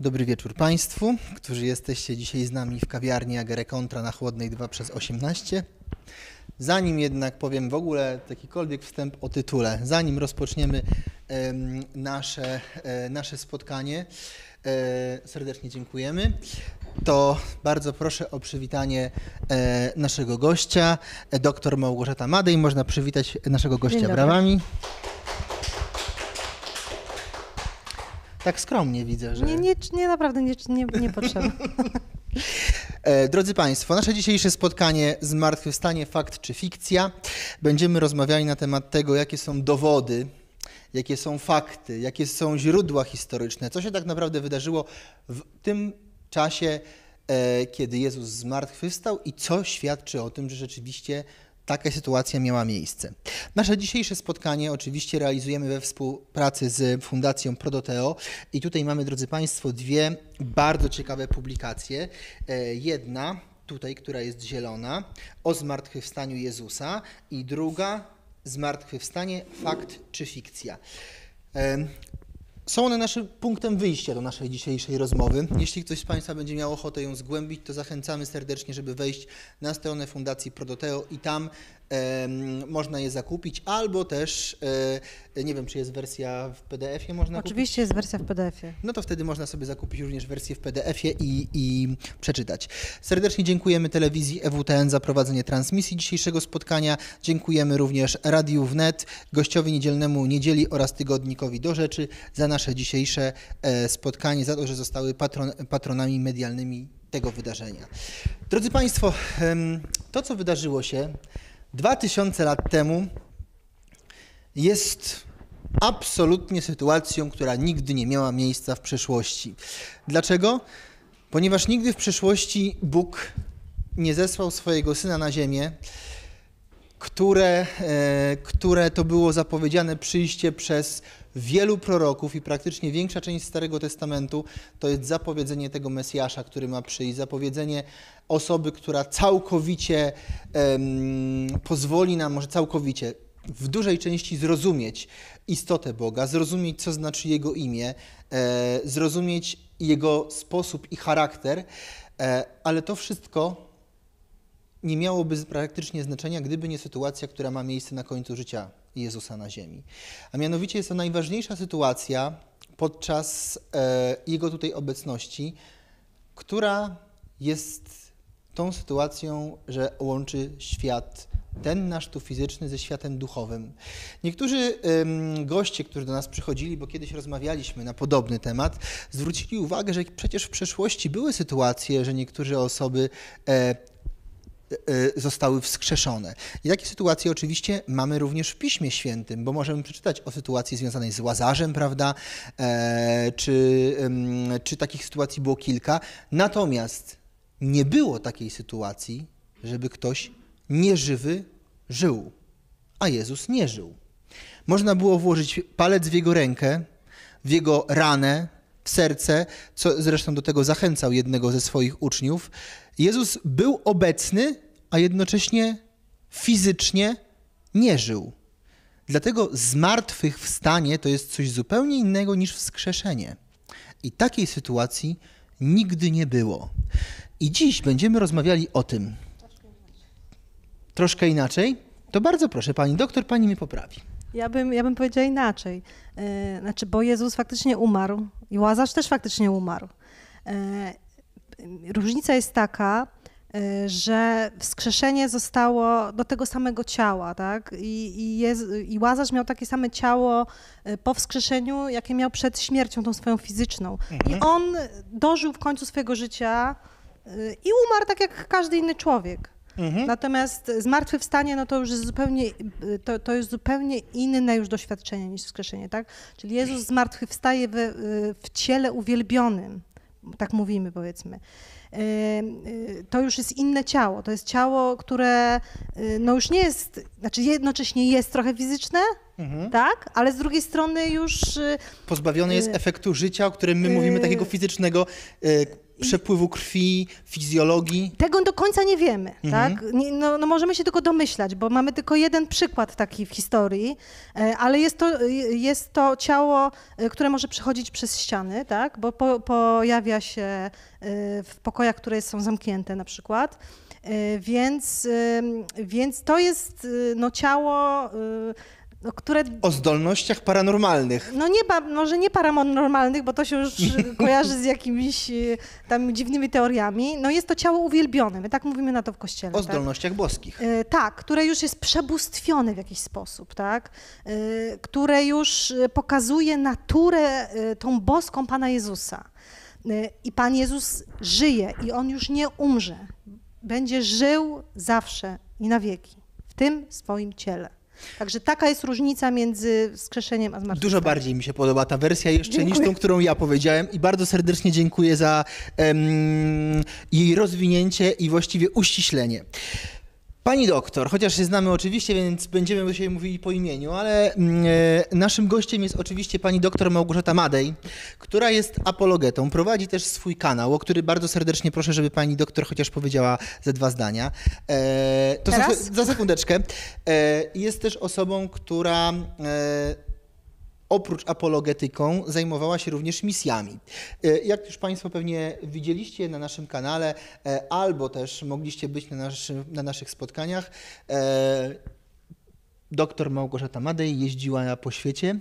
Dobry wieczór Państwu, którzy jesteście dzisiaj z nami w kawiarni Agere Contra na Chłodnej 2/18. Zanim jednak powiem w ogóle jakikolwiek wstęp o tytule, zanim rozpoczniemy nasze spotkanie, serdecznie dziękujemy, to bardzo proszę o przywitanie naszego gościa, dr Małgorzata Madej. Można przywitać naszego gościa brawami. Tak skromnie widzę, że... Nie, naprawdę nie potrzeba. Drodzy Państwo, nasze dzisiejsze spotkanie Zmartwychwstanie, fakt czy fikcja. Będziemy rozmawiali na temat tego, jakie są dowody, jakie są fakty, jakie są źródła historyczne, co się tak naprawdę wydarzyło w tym czasie, kiedy Jezus zmartwychwstał i co świadczy o tym, że rzeczywiście taka sytuacja miała miejsce. Nasze dzisiejsze spotkanie oczywiście realizujemy we współpracy z Fundacją Prodoteo i tutaj mamy, drodzy Państwo, dwie bardzo ciekawe publikacje. Jedna tutaj, która jest zielona, o zmartwychwstaniu Jezusa, i druga, Zmartwychwstanie, fakt czy fikcja. Są one naszym punktem wyjścia do naszej dzisiejszej rozmowy. Jeśli ktoś z Państwa będzie miał ochotę ją zgłębić, to zachęcamy serdecznie, żeby wejść na stronę Fundacji Prodoteo i tam można je zakupić, albo też, nie wiem, czy jest wersja w PDF-ie można kupić? Oczywiście jest wersja w PDF-ie. No to wtedy można sobie zakupić również wersję w PDF-ie i przeczytać. Serdecznie dziękujemy telewizji EWTN za prowadzenie transmisji dzisiejszego spotkania. Dziękujemy również Radiu Wnet, Gościowi Niedzielnemu Niedzieli oraz Tygodnikowi do Rzeczy za nasze dzisiejsze spotkanie, za to, że zostały patronami medialnymi tego wydarzenia. Drodzy Państwo, to, co wydarzyło się 2000 lat temu, jest absolutnie sytuacją, która nigdy nie miała miejsca w przeszłości. Dlaczego? Ponieważ nigdy w przeszłości Bóg nie zesłał swojego Syna na ziemię, które to było zapowiedziane przyjście przez wielu proroków, i praktycznie większa część Starego Testamentu to jest zapowiedzenie tego Mesjasza, który ma przyjść, zapowiedzenie osoby, która całkowicie pozwoli nam, może całkowicie, w dużej części zrozumieć istotę Boga, zrozumieć, co znaczy Jego imię, zrozumieć Jego sposób i charakter, ale to wszystko nie miałoby praktycznie znaczenia, gdyby nie sytuacja, która ma miejsce na końcu życia Jezusa na ziemi. A mianowicie jest to najważniejsza sytuacja podczas Jego tutaj obecności, która jest tą sytuacją, że łączy świat ten nasz tu fizyczny ze światem duchowym. Niektórzy goście, którzy do nas przychodzili, bo kiedyś rozmawialiśmy na podobny temat, zwrócili uwagę, że przecież w przeszłości były sytuacje, że niektóre osoby zostały wskrzeszone. I takie sytuacje oczywiście mamy również w Piśmie Świętym, bo możemy przeczytać o sytuacji związanej z Łazarzem, prawda, czy takich sytuacji było kilka. Natomiast nie było takiej sytuacji, żeby ktoś nieżywy żył, a Jezus nie żył. Można było włożyć palec w Jego rękę, w Jego ranę, w serce, co zresztą do tego zachęcał jednego ze swoich uczniów. Jezus był obecny, a jednocześnie fizycznie nie żył. Dlatego zmartwychwstanie to jest coś zupełnie innego niż wskrzeszenie. I takiej sytuacji nigdy nie było. I dziś będziemy rozmawiali o tym. Troszkę inaczej? To bardzo proszę, pani doktor, pani mnie poprawi. Ja bym powiedziała inaczej. Znaczy, bo Jezus faktycznie umarł i Łazarz też faktycznie umarł. Różnica jest taka, że wskrzeszenie zostało do tego samego ciała, tak? I Łazarz miał takie same ciało po wskrzeszeniu, jakie miał przed śmiercią, tą swoją fizyczną. I on dożył w końcu swojego życia i umarł tak jak każdy inny człowiek. Natomiast zmartwychwstanie, no to już jest zupełnie, to jest zupełnie inne już doświadczenie niż wskrzeszenie, tak? Czyli Jezus zmartwychwstaje w ciele uwielbionym, tak mówimy, powiedzmy. To już jest inne ciało, to jest ciało, które no już nie jest, znaczy jednocześnie jest trochę fizyczne, tak, ale z drugiej strony już... Pozbawione jest efektu życia, o którym my mówimy, takiego fizycznego, przepływu krwi, fizjologii? Tego do końca nie wiemy, tak? No możemy się tylko domyślać, bo mamy tylko jeden przykład taki w historii, ale jest to ciało, które może przechodzić przez ściany, tak? Bo pojawia się w pokojach, które są zamknięte na przykład. Więc to jest no, ciało, które... O zdolnościach paranormalnych. No może nie paranormalnych, bo to się już kojarzy z jakimiś tam dziwnymi teoriami. No jest to ciało uwielbione, my tak mówimy na to w Kościele. O zdolnościach boskich. Tak, które już jest przebóstwione w jakiś sposób, tak? Które już pokazuje naturę tą boską Pana Jezusa. I Pan Jezus żyje i On już nie umrze. Będzie żył zawsze i na wieki, w tym swoim ciele. Także taka jest różnica między wskrzeszeniem a zmartwychwstaniem. Dużo bardziej mi się podoba ta wersja jeszcze niż tą, którą ja powiedziałem i bardzo serdecznie dziękuję za jej rozwinięcie i właściwie uściślenie. Pani doktor, chociaż się znamy oczywiście, więc będziemy dzisiaj mówili po imieniu, ale naszym gościem jest oczywiście pani doktor Małgorzata Madej, która jest apologetą, prowadzi też swój kanał, o który bardzo serdecznie proszę, żeby pani doktor chociaż powiedziała ze dwa zdania. To teraz? Za sekundeczkę. Jest też osobą, która... oprócz apologetyką zajmowała się również misjami. Jak już Państwo pewnie widzieliście na naszym kanale, albo też mogliście być na naszych spotkaniach, doktor Małgorzata Madej jeździła po świecie,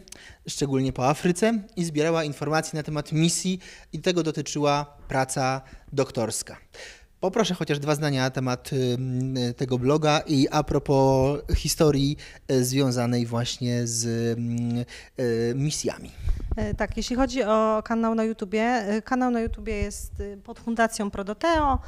szczególnie po Afryce i zbierała informacje na temat misji i tego dotyczyła praca doktorska. Poproszę chociaż dwa zdania na temat tego bloga i a propos historii związanej właśnie z misjami. Tak, jeśli chodzi o kanał na YouTubie jest pod Fundacją Prodoteo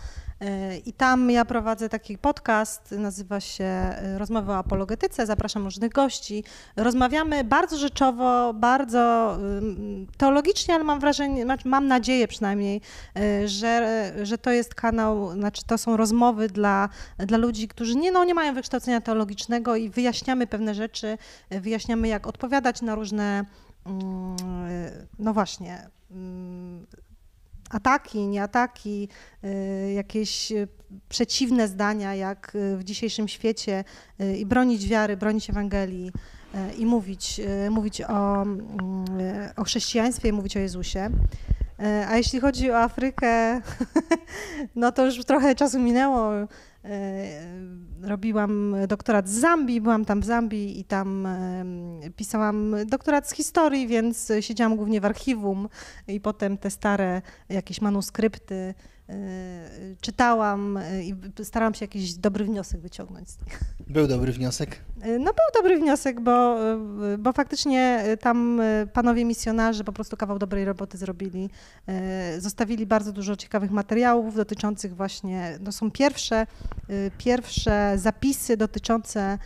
i tam ja prowadzę taki podcast, nazywa się Rozmowy o apologetyce, zapraszam różnych gości. Rozmawiamy bardzo rzeczowo, bardzo teologicznie, ale mam nadzieję przynajmniej, że to jest kanał, znaczy to są rozmowy dla ludzi, którzy nie mają wykształcenia teologicznego i wyjaśniamy pewne rzeczy, wyjaśniamy jak odpowiadać na różne, no właśnie, ataki, nieataki, jakieś przeciwne zdania, jak w dzisiejszym świecie i bronić wiary, bronić Ewangelii i mówić o chrześcijaństwie i mówić o Jezusie. A jeśli chodzi o Afrykę, no to już trochę czasu minęło. Robiłam doktorat z Zambii, byłam tam w Zambii i tam pisałam doktorat z historii, więc siedziałam głównie w archiwum i potem te stare jakieś manuskrypty czytałam i starałam się jakiś dobry wniosek wyciągnąć z nich. Był dobry wniosek? No był dobry wniosek, bo faktycznie tam panowie misjonarze po prostu kawał dobrej roboty zrobili. Zostawili bardzo dużo ciekawych materiałów dotyczących właśnie, no są pierwsze zapisy dotyczące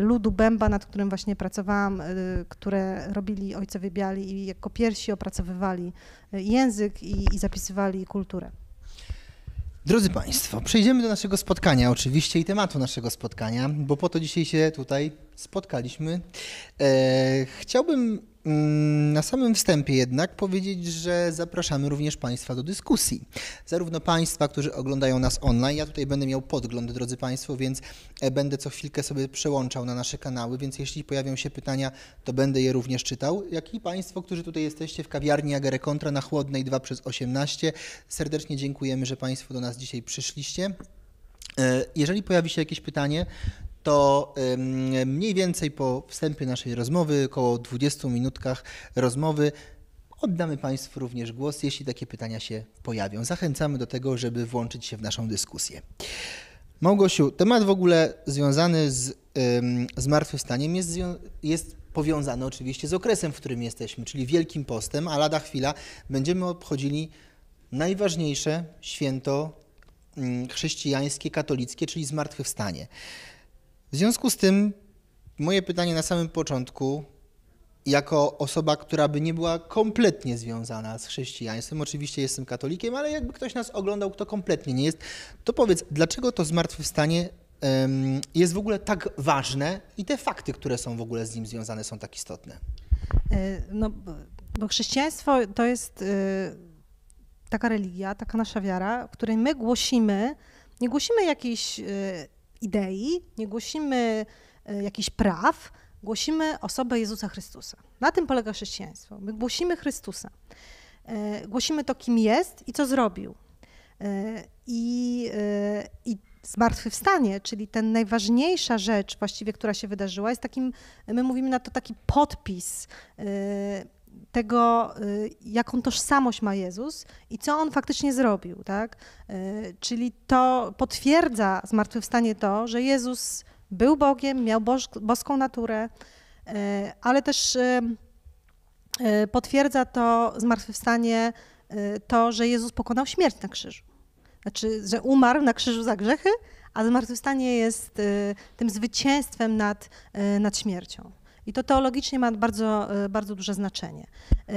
ludu Bęba, nad którym właśnie pracowałam, które robili ojcowie biali i jako pierwsi opracowywali język i zapisywali kulturę. Drodzy Państwo, przejdziemy do naszego spotkania oczywiście i tematu naszego spotkania, bo po to dzisiaj się tutaj spotkaliśmy. Chciałbym na samym wstępie jednak powiedzieć, że zapraszamy również Państwa do dyskusji. Zarówno Państwa, którzy oglądają nas online, ja tutaj będę miał podgląd, drodzy Państwo, więc będę co chwilkę sobie przełączał na nasze kanały, więc jeśli pojawią się pytania, to będę je również czytał, jak i Państwo, którzy tutaj jesteście w kawiarni Agere Contra na Chłodnej 2/18. Serdecznie dziękujemy, że Państwo do nas dzisiaj przyszliście. Jeżeli pojawi się jakieś pytanie, to mniej więcej po wstępie naszej rozmowy, około 20 minutkach rozmowy, oddamy Państwu również głos, jeśli takie pytania się pojawią. Zachęcamy do tego, żeby włączyć się w naszą dyskusję. Małgosiu, temat w ogóle związany z zmartwychwstaniem jest powiązany oczywiście z okresem, w którym jesteśmy, czyli Wielkim Postem, a lada chwila będziemy obchodzili najważniejsze święto chrześcijańskie, katolickie, czyli zmartwychwstanie. W związku z tym moje pytanie na samym początku, jako osoba, która by nie była kompletnie związana z chrześcijaństwem, oczywiście jestem katolikiem, ale jakby ktoś nas oglądał, kto kompletnie nie jest, to powiedz, dlaczego to zmartwychwstanie jest w ogóle tak ważne i te fakty, które są w ogóle z nim związane, są tak istotne? No, bo chrześcijaństwo to jest taka religia, taka nasza wiara, w której my głosimy, nie głosimy jakiejś idei, nie głosimy jakichś praw, głosimy osobę Jezusa Chrystusa. Na tym polega chrześcijaństwo. My głosimy Chrystusa. Głosimy to, kim jest i co zrobił. I zmartwychwstanie, czyli ten najważniejsza rzecz właściwie, która się wydarzyła, jest takim, my mówimy na to taki podpis tego, jaką tożsamość ma Jezus i co On faktycznie zrobił, tak? Czyli to potwierdza zmartwychwstanie to, że Jezus był Bogiem, miał boską naturę, ale też potwierdza to zmartwychwstanie to, że Jezus pokonał śmierć na krzyżu. Znaczy, że umarł na krzyżu za grzechy, a zmartwychwstanie jest tym zwycięstwem nad śmiercią. I to teologicznie ma bardzo, bardzo duże znaczenie.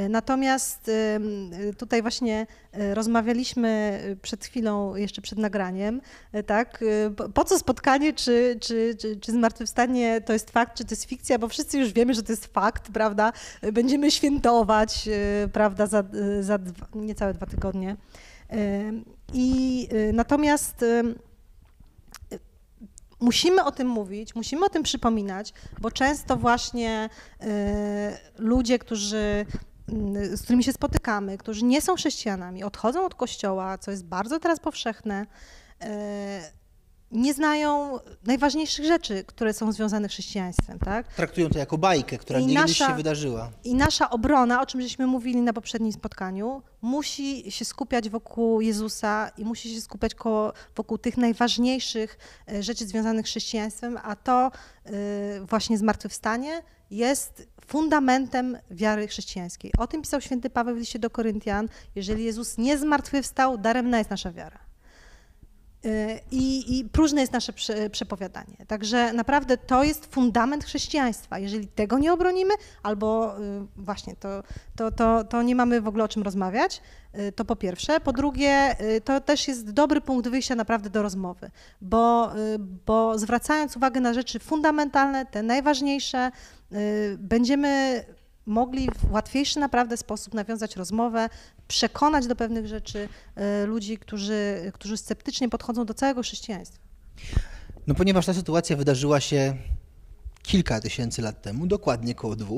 Natomiast tutaj właśnie rozmawialiśmy przed chwilą, jeszcze przed nagraniem, tak, po co spotkanie, czy zmartwychwstanie to jest fakt, czy to jest fikcja, bo wszyscy już wiemy, że to jest fakt, prawda? Będziemy świętować, prawda, za niecałe 2 tygodnie. I natomiast musimy o tym mówić, musimy o tym przypominać, bo często właśnie ludzie, z którymi się spotykamy, którzy nie są chrześcijanami, odchodzą od Kościoła, co jest bardzo teraz powszechne, nie znają najważniejszych rzeczy, które są związane z chrześcijaństwem, tak? Traktują to jako bajkę, która niegdyś się wydarzyła. I nasza obrona, o czym żeśmy mówili na poprzednim spotkaniu, musi się skupiać wokół Jezusa i musi się skupiać wokół tych najważniejszych rzeczy związanych z chrześcijaństwem, a to właśnie zmartwychwstanie jest fundamentem wiary chrześcijańskiej. O tym pisał święty Paweł w liście do Koryntian. Jeżeli Jezus nie zmartwychwstał, daremna jest nasza wiara. I próżne jest nasze przepowiadanie. Także naprawdę to jest fundament chrześcijaństwa. Jeżeli tego nie obronimy, albo właśnie to nie mamy w ogóle o czym rozmawiać, to po pierwsze. Po drugie, to też jest dobry punkt wyjścia naprawdę do rozmowy, bo zwracając uwagę na rzeczy fundamentalne, te najważniejsze, będziemy mogli w łatwiejszy naprawdę sposób nawiązać rozmowę, przekonać do pewnych rzeczy ludzi, którzy sceptycznie podchodzą do całego chrześcijaństwa. No ponieważ ta sytuacja wydarzyła się kilka tysięcy lat temu, dokładnie około 2,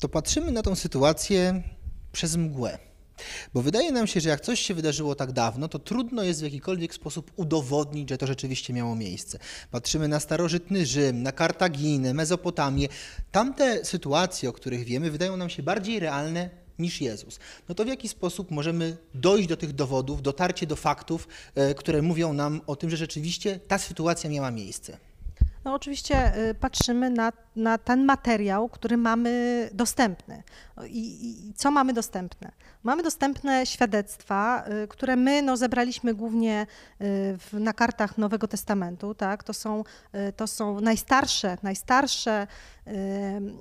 to patrzymy na tą sytuację przez mgłę. Bo wydaje nam się, że jak coś się wydarzyło tak dawno, to trudno jest w jakikolwiek sposób udowodnić, że to rzeczywiście miało miejsce. Patrzymy na starożytny Rzym, na Kartaginę, Mezopotamię. Tamte sytuacje, o których wiemy, wydają nam się bardziej realne niż Jezus. No to w jaki sposób możemy dojść do tych dowodów, dotarcie do faktów, które mówią nam o tym, że rzeczywiście ta sytuacja miała miejsce? No oczywiście patrzymy na ten materiał, który mamy dostępny. I co mamy dostępne? Mamy dostępne świadectwa, które my zebraliśmy głównie na kartach Nowego Testamentu. Tak? To są najstarsze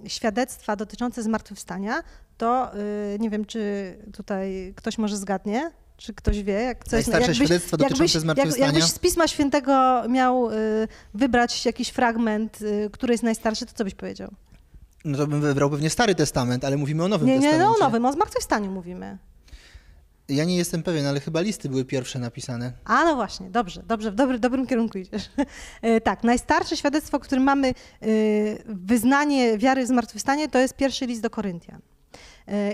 świadectwa dotyczące zmartwychwstania. To nie wiem, czy tutaj ktoś może zgadnie. Czy ktoś wie, najstarsze świadectwa dotyczące zmartwychwstania? Jakbyś z Pisma Świętego miał wybrać jakiś fragment, który jest najstarszy, to co byś powiedział? No to bym wybrał pewnie Stary Testament, ale mówimy o Nowym Testamencie. Nie, o Nowym, o zmartwychwstaniu mówimy. Ja nie jestem pewien, ale chyba listy były pierwsze napisane. A no właśnie, dobrze, w dobrym kierunku idziesz. Tak, najstarsze świadectwo, które mamy, wyznanie wiary w zmartwychwstanie, to jest pierwszy list do Koryntian.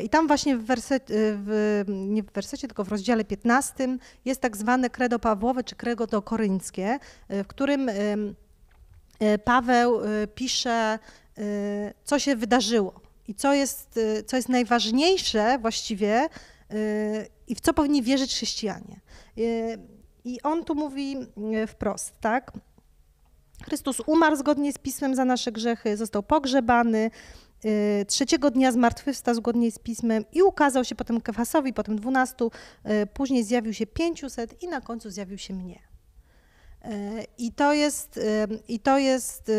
I tam właśnie nie w wersecie, tylko w rozdziale 15 jest tak zwane credo Pawłowe czy credo koryńskie, w którym Paweł pisze, co się wydarzyło i co jest najważniejsze właściwie i w co powinni wierzyć chrześcijanie. I on tu mówi wprost, tak? Chrystus umarł zgodnie z Pismem za nasze grzechy, został pogrzebany, 3 dnia zmartwychwstał zgodnie z Pismem i ukazał się potem Kefasowi, potem 12, później zjawił się 500 i na końcu zjawił się mnie. I to jest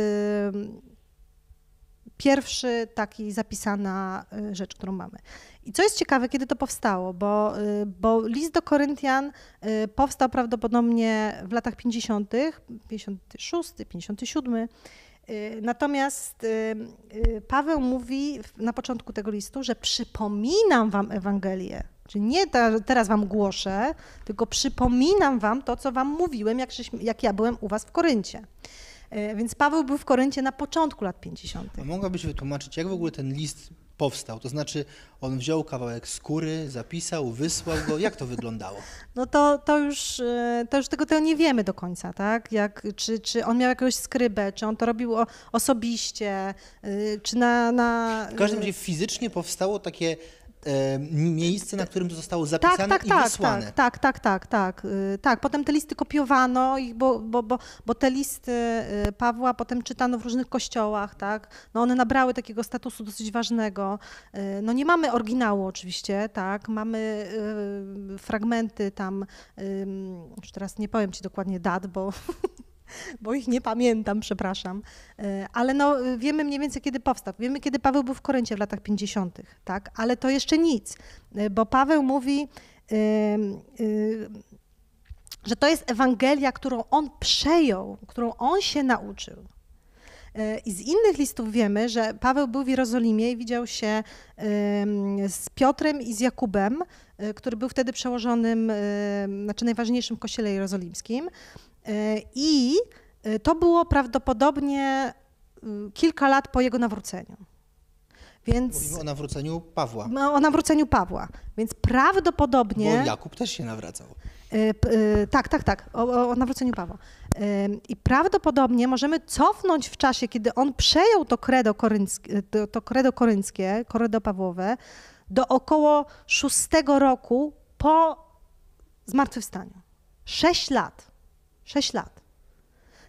pierwszy taki zapisana rzecz, którą mamy. I co jest ciekawe, kiedy to powstało, bo list do Koryntian powstał prawdopodobnie w latach 50., 56, 57. Natomiast Paweł mówi na początku tego listu, że przypominam wam Ewangelię. Czyli nie teraz wam głoszę, tylko przypominam wam to, co wam mówiłem, jak ja byłem u was w Koryncie. Więc Paweł był w Koryncie na początku lat 50. A mogłabyś wytłumaczyć, jak w ogóle ten list powstał? To znaczy on wziął kawałek skóry, zapisał, wysłał go. Jak to wyglądało? No to już tego nie wiemy do końca, tak? Czy on miał jakąś skrybę, czy on to robił osobiście, czy na... W każdym razie fizycznie powstało takie miejsce, na którym to zostało zapisane i wysłane. Tak. Potem te listy kopiowano, bo te listy Pawła potem czytano w różnych kościołach, tak. No one nabrały takiego statusu dosyć ważnego. No nie mamy oryginału oczywiście, tak. Mamy fragmenty tam, już teraz nie powiem ci dokładnie dat, bo ich nie pamiętam, przepraszam, ale no wiemy mniej więcej, kiedy powstał. Wiemy, kiedy Paweł był w Koryncie w latach 50., tak? Ale to jeszcze nic, bo Paweł mówi, że to jest Ewangelia, którą on przejął, którą on się nauczył. I z innych listów wiemy, że Paweł był w Jerozolimie i widział się z Piotrem i z Jakubem, który był wtedy przełożonym, znaczy najważniejszym w kościele jerozolimskim. I to było prawdopodobnie kilka lat po jego nawróceniu. Więc mówimy o nawróceniu Pawła. O nawróceniu Pawła, więc prawdopodobnie... Bo Jakub też się nawracał. Tak, o nawróceniu Pawła. I prawdopodobnie możemy cofnąć w czasie, kiedy on przejął to credo korynckie, credo pawłowe, do około 6 roku po zmartwychwstaniu. 6 lat.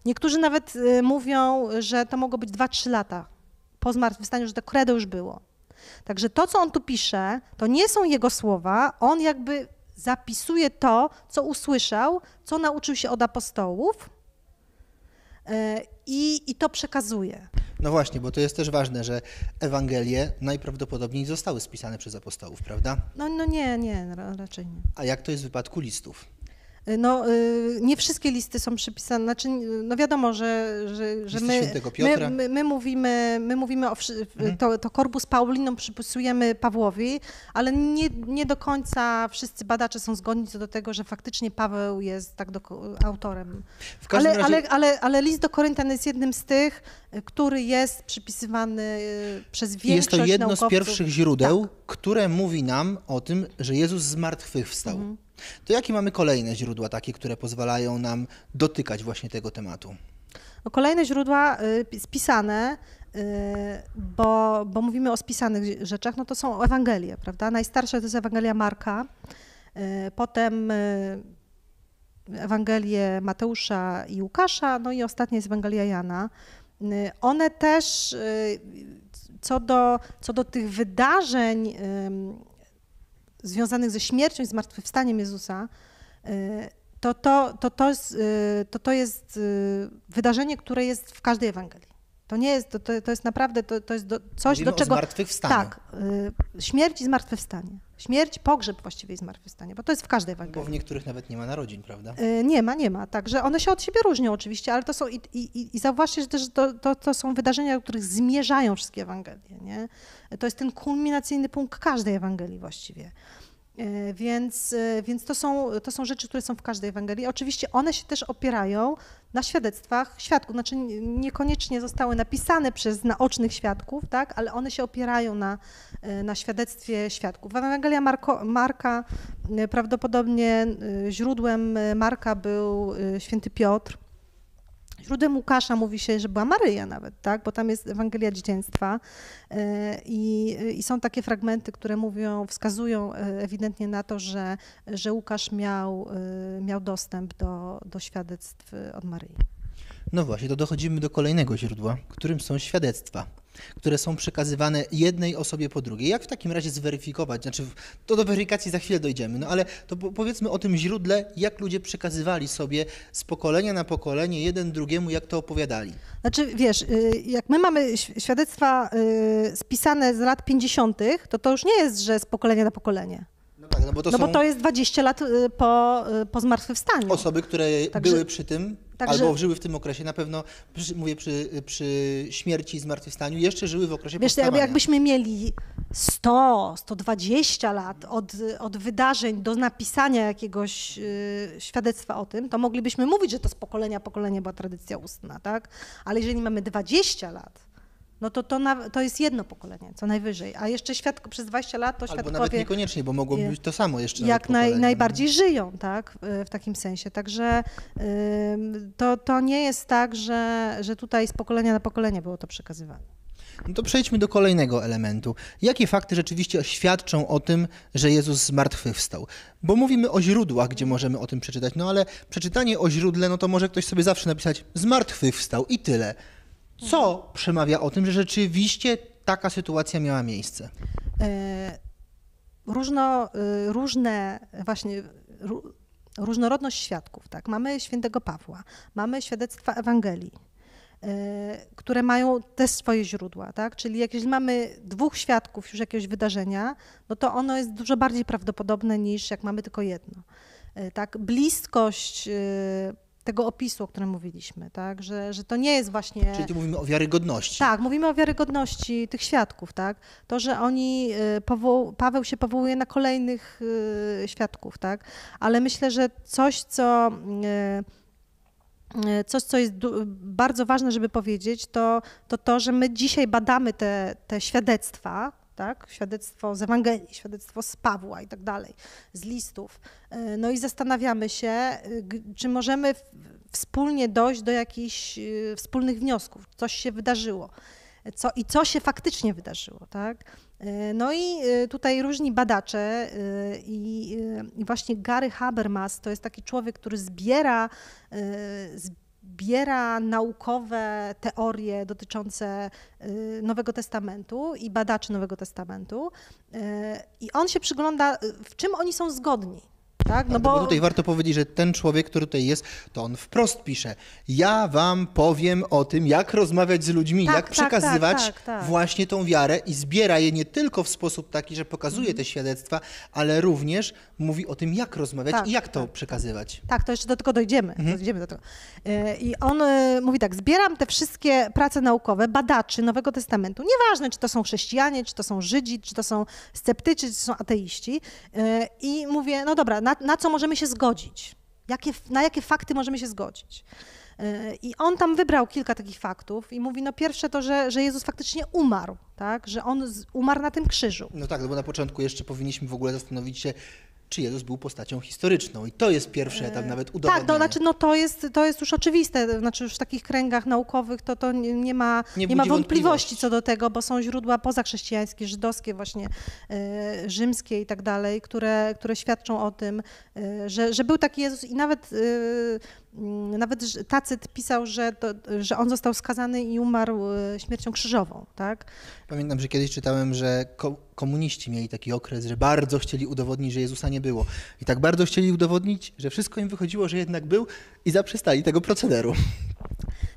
Niektórzy nawet mówią, że to mogło być 2-3 lata po zmartwychwstaniu, że to credo już było. Także to, co on tu pisze, to nie są jego słowa, on jakby zapisuje to, co usłyszał, co nauczył się od apostołów i to przekazuje. No właśnie, bo to jest też ważne, że Ewangelie najprawdopodobniej zostały spisane przez apostołów, prawda? No nie, raczej nie. A jak to jest w wypadku listów? No nie wszystkie listy są przypisane, znaczy no wiadomo, że my mówimy o to Corpus Paulinum przypisujemy Pawłowi, ale nie do końca wszyscy badacze są zgodni co do tego, że faktycznie Paweł jest tak autorem. W każdym razie... ale list do Koryntian jest jednym z tych, który jest przypisywany przez większość naukowców. Jest to jedno z pierwszych źródeł, które mówi nam o tym, że Jezus zmartwychwstał. Mhm. To jakie mamy kolejne źródła takie, które pozwalają nam dotykać właśnie tego tematu? No kolejne źródła spisane, bo mówimy o spisanych rzeczach, no to są Ewangelie, prawda? Najstarsza to jest Ewangelia Marka, potem Ewangelie Mateusza i Łukasza, no i ostatnia jest Ewangelia Jana. One też co do tych wydarzeń związanych ze śmiercią i zmartwychwstaniem Jezusa, to jest wydarzenie, które jest w każdej Ewangelii. To nie jest, to jest naprawdę to jest coś, mówimy do czego... Tak, śmierć i zmartwychwstanie. Śmierć, pogrzeb właściwie i zmartwychwstanie, bo to jest w każdej Ewangelii. Bo w niektórych nawet nie ma narodzin, prawda? Nie ma. Także one się od siebie różnią oczywiście, ale to są i zauważcie, że też to są wydarzenia, do których zmierzają wszystkie Ewangelie, nie? To jest ten kulminacyjny punkt każdej Ewangelii właściwie. Więc to są rzeczy, które są w każdej Ewangelii. Oczywiście one się też opierają na świadectwach świadków, znaczy niekoniecznie zostały napisane przez naocznych świadków, tak, ale one się opierają na świadectwie świadków. Ewangelia Marka, prawdopodobnie źródłem Marka był święty Piotr. Źródłem Łukasza mówi się, że była Maryja nawet, tak? Bo tam jest Ewangelia Dzieciństwa i są takie fragmenty, które wskazują ewidentnie na to, że Łukasz miał dostęp do świadectw od Maryi. No właśnie, to dochodzimy do kolejnego źródła, którym są świadectwa, które są przekazywane jednej osobie po drugiej. Jak w takim razie zweryfikować? Znaczy, to do weryfikacji za chwilę dojdziemy, no ale to powiedzmy o tym źródle, jak ludzie przekazywali sobie z pokolenia na pokolenie, jeden drugiemu, jak to opowiadali. Znaczy, wiesz, jak my mamy świadectwa spisane z lat 50., to już nie jest, że z pokolenia na pokolenie. No, tak, bo to jest 20 lat po zmartwychwstaniu. Osoby, które były przy tym. Także... Albo żyły w tym okresie, na pewno, mówię, przy śmierci i zmartwychwstaniu, jeszcze żyły w okresie powstawania. Wiesz, jakbyśmy mieli 100, 120 lat od wydarzeń do napisania jakiegoś świadectwa o tym, to moglibyśmy mówić, że to z pokolenia pokolenie była tradycja ustna, tak? Ale jeżeli mamy 20 lat, no to jest jedno pokolenie, co najwyżej, a jeszcze przez 20 lat to świadkowie... Albo nawet niekoniecznie, bo mogłoby być to samo jeszcze. Jak najbardziej żyją, tak, w takim sensie. Także to nie jest tak, że tutaj z pokolenia na pokolenie było to przekazywane. No to przejdźmy do kolejnego elementu. Jakie fakty rzeczywiście świadczą o tym, że Jezus zmartwychwstał? Bo mówimy o źródłach, gdzie możemy o tym przeczytać, no ale przeczytanie o źródle, no to może ktoś sobie zawsze napisać zmartwychwstał i tyle. Co przemawia o tym, że rzeczywiście taka sytuacja miała miejsce? Różnorodność świadków, tak? Mamy świętego Pawła, mamy świadectwa Ewangelii, które mają też swoje źródła, tak? Czyli jeśli mamy dwóch świadków już jakiegoś wydarzenia, no to ono jest dużo bardziej prawdopodobne niż jak mamy tylko jedno. Tak? Bliskość tego opisu, o którym mówiliśmy, tak, że to nie jest właśnie... Czyli tu mówimy o wiarygodności. Tak, mówimy o wiarygodności tych świadków, tak, to, że oni, Paweł się powołuje na kolejnych świadków, tak, ale myślę, że coś, co jest bardzo ważne, żeby powiedzieć, to, że my dzisiaj badamy te świadectwa, tak? Świadectwo z Ewangelii, świadectwo z Pawła i tak dalej, z listów. No i zastanawiamy się, czy możemy wspólnie dojść do jakichś wspólnych wniosków, coś się wydarzyło co się faktycznie wydarzyło, tak? No i tutaj różni badacze i właśnie Gary Habermas to jest taki człowiek, który zbiera naukowe teorie dotyczące Nowego Testamentu i badaczy Nowego Testamentu i on się przygląda, w czym oni są zgodni. Tak? No bo tutaj warto powiedzieć, że ten człowiek, który tutaj jest, to on wprost pisze, ja wam powiem o tym, jak rozmawiać z ludźmi, tak, jak przekazywać właśnie tą wiarę i zbiera je nie tylko w sposób taki, że pokazuje te świadectwa, ale również mówi o tym, jak rozmawiać i jak to przekazywać. Tak, to jeszcze do tego dojdziemy. Dojdziemy do tego. I on mówi tak, zbieram te wszystkie prace naukowe badaczy Nowego Testamentu, nieważne czy to są chrześcijanie, czy to są Żydzi, czy to są sceptycy, czy to są ateiści i mówię, no dobra, na co możemy się zgodzić? Na jakie fakty możemy się zgodzić? I on tam wybrał kilka takich faktów i mówi, no pierwsze to, że Jezus faktycznie umarł, tak? Że on umarł na tym krzyżu. No tak, no bo na początku jeszcze powinniśmy w ogóle zastanowić się, czy Jezus był postacią historyczną i to jest pierwszy etap nawet udowodnienia. Tak, to jest już oczywiste, znaczy już w takich kręgach naukowych to nie ma wątpliwości co do tego, bo są źródła pozachrześcijańskie, żydowskie właśnie, rzymskie i tak dalej, które świadczą o tym, że był taki Jezus i nawet Tacyt pisał, że on został skazany i umarł śmiercią krzyżową, tak? Pamiętam, że kiedyś czytałem, że komuniści mieli taki okres, że bardzo chcieli udowodnić, że Jezusa nie było. I tak bardzo chcieli udowodnić, że wszystko im wychodziło, że jednak był i zaprzestali tego procederu.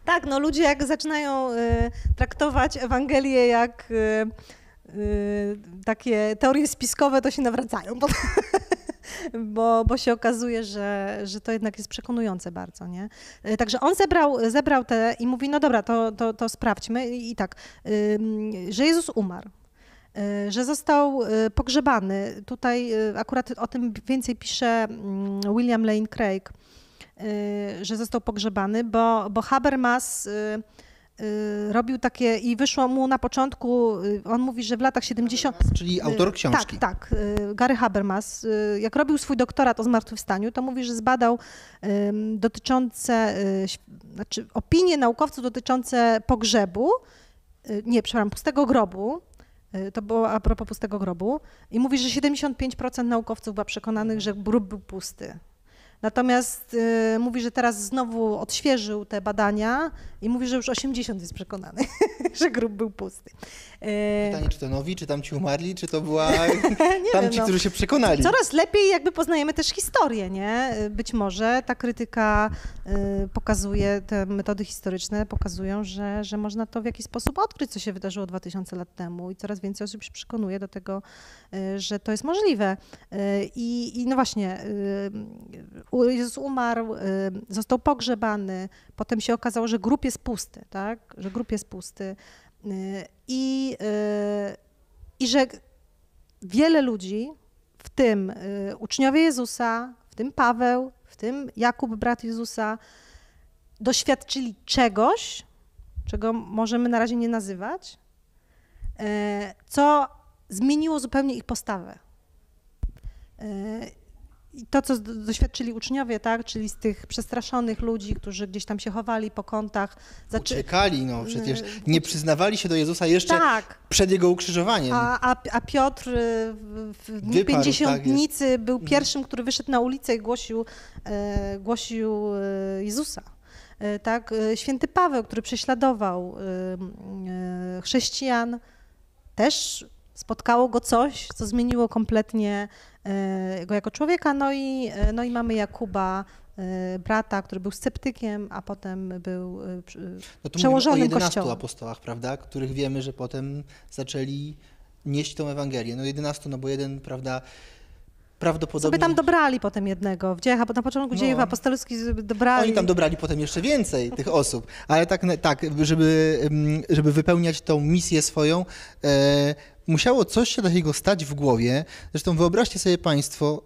Tak, no ludzie jak zaczynają traktować Ewangelię jak takie teorie spiskowe, to się nawracają. Bo się okazuje, że to jednak jest przekonujące bardzo, nie? Także on zebrał te i mówi, no dobra, to sprawdźmy i tak, że Jezus umarł, że został pogrzebany. Tutaj akurat o tym więcej pisze William Lane Craig, że został pogrzebany, bo Habermas robił takie i wyszło mu na początku, on mówi, że w latach 70... Habermas, czyli autor książki. Tak, tak. Gary Habermas, jak robił swój doktorat o zmartwychwstaniu, to mówi, że zbadał znaczy opinie naukowców dotyczące pustego grobu. To było a propos pustego grobu. I mówi, że 75% naukowców była przekonanych, że grób był pusty. Natomiast mówi, że teraz znowu odświeżył te badania i mówi, że już 80 jest przekonany, że grób był pusty. Pytanie, czy to nowi, czy tamci umarli, czy to była tamci, którzy się przekonali. Coraz lepiej jakby poznajemy też historię, nie? Być może ta krytyka pokazuje, te metody historyczne pokazują, że można to w jakiś sposób odkryć, co się wydarzyło 2000 lat temu i coraz więcej osób się przekonuje do tego, że to jest możliwe. I no właśnie... Jezus umarł, został pogrzebany, potem się okazało, że grób jest pusty, tak? Że grób jest pusty i że wiele ludzi, w tym uczniowie Jezusa, w tym Paweł, w tym Jakub, brat Jezusa, doświadczyli czegoś, czego możemy na razie nie nazywać, co zmieniło zupełnie ich postawę. I to, co doświadczyli uczniowie, tak, czyli z tych przestraszonych ludzi, którzy gdzieś tam się chowali po kątach. Uciekali, no przecież nie przyznawali się do Jezusa jeszcze przed Jego ukrzyżowaniem. A Piotr w Dniu Pięćdziesiątnicy był pierwszym, który wyszedł na ulicę i głosił Jezusa. Tak? Święty Paweł, który prześladował chrześcijan, też spotkało go coś, co zmieniło kompletnie go jako człowieka. No i mamy Jakuba, brata, który był sceptykiem, a potem był przełożonym Kościoła. No to mówimy o 11 apostołach, prawda, których wiemy, że potem zaczęli nieść tą Ewangelię. No 11, no bo jeden, prawda, prawdopodobnie... Sobie tam dobrali potem jednego w dziejach, bo na początku dziejów apostolskich dobrali... Oni tam dobrali potem jeszcze więcej tych osób, ale tak żeby wypełniać tą misję swoją, musiało coś się takiego stać w głowie. Zresztą wyobraźcie sobie Państwo,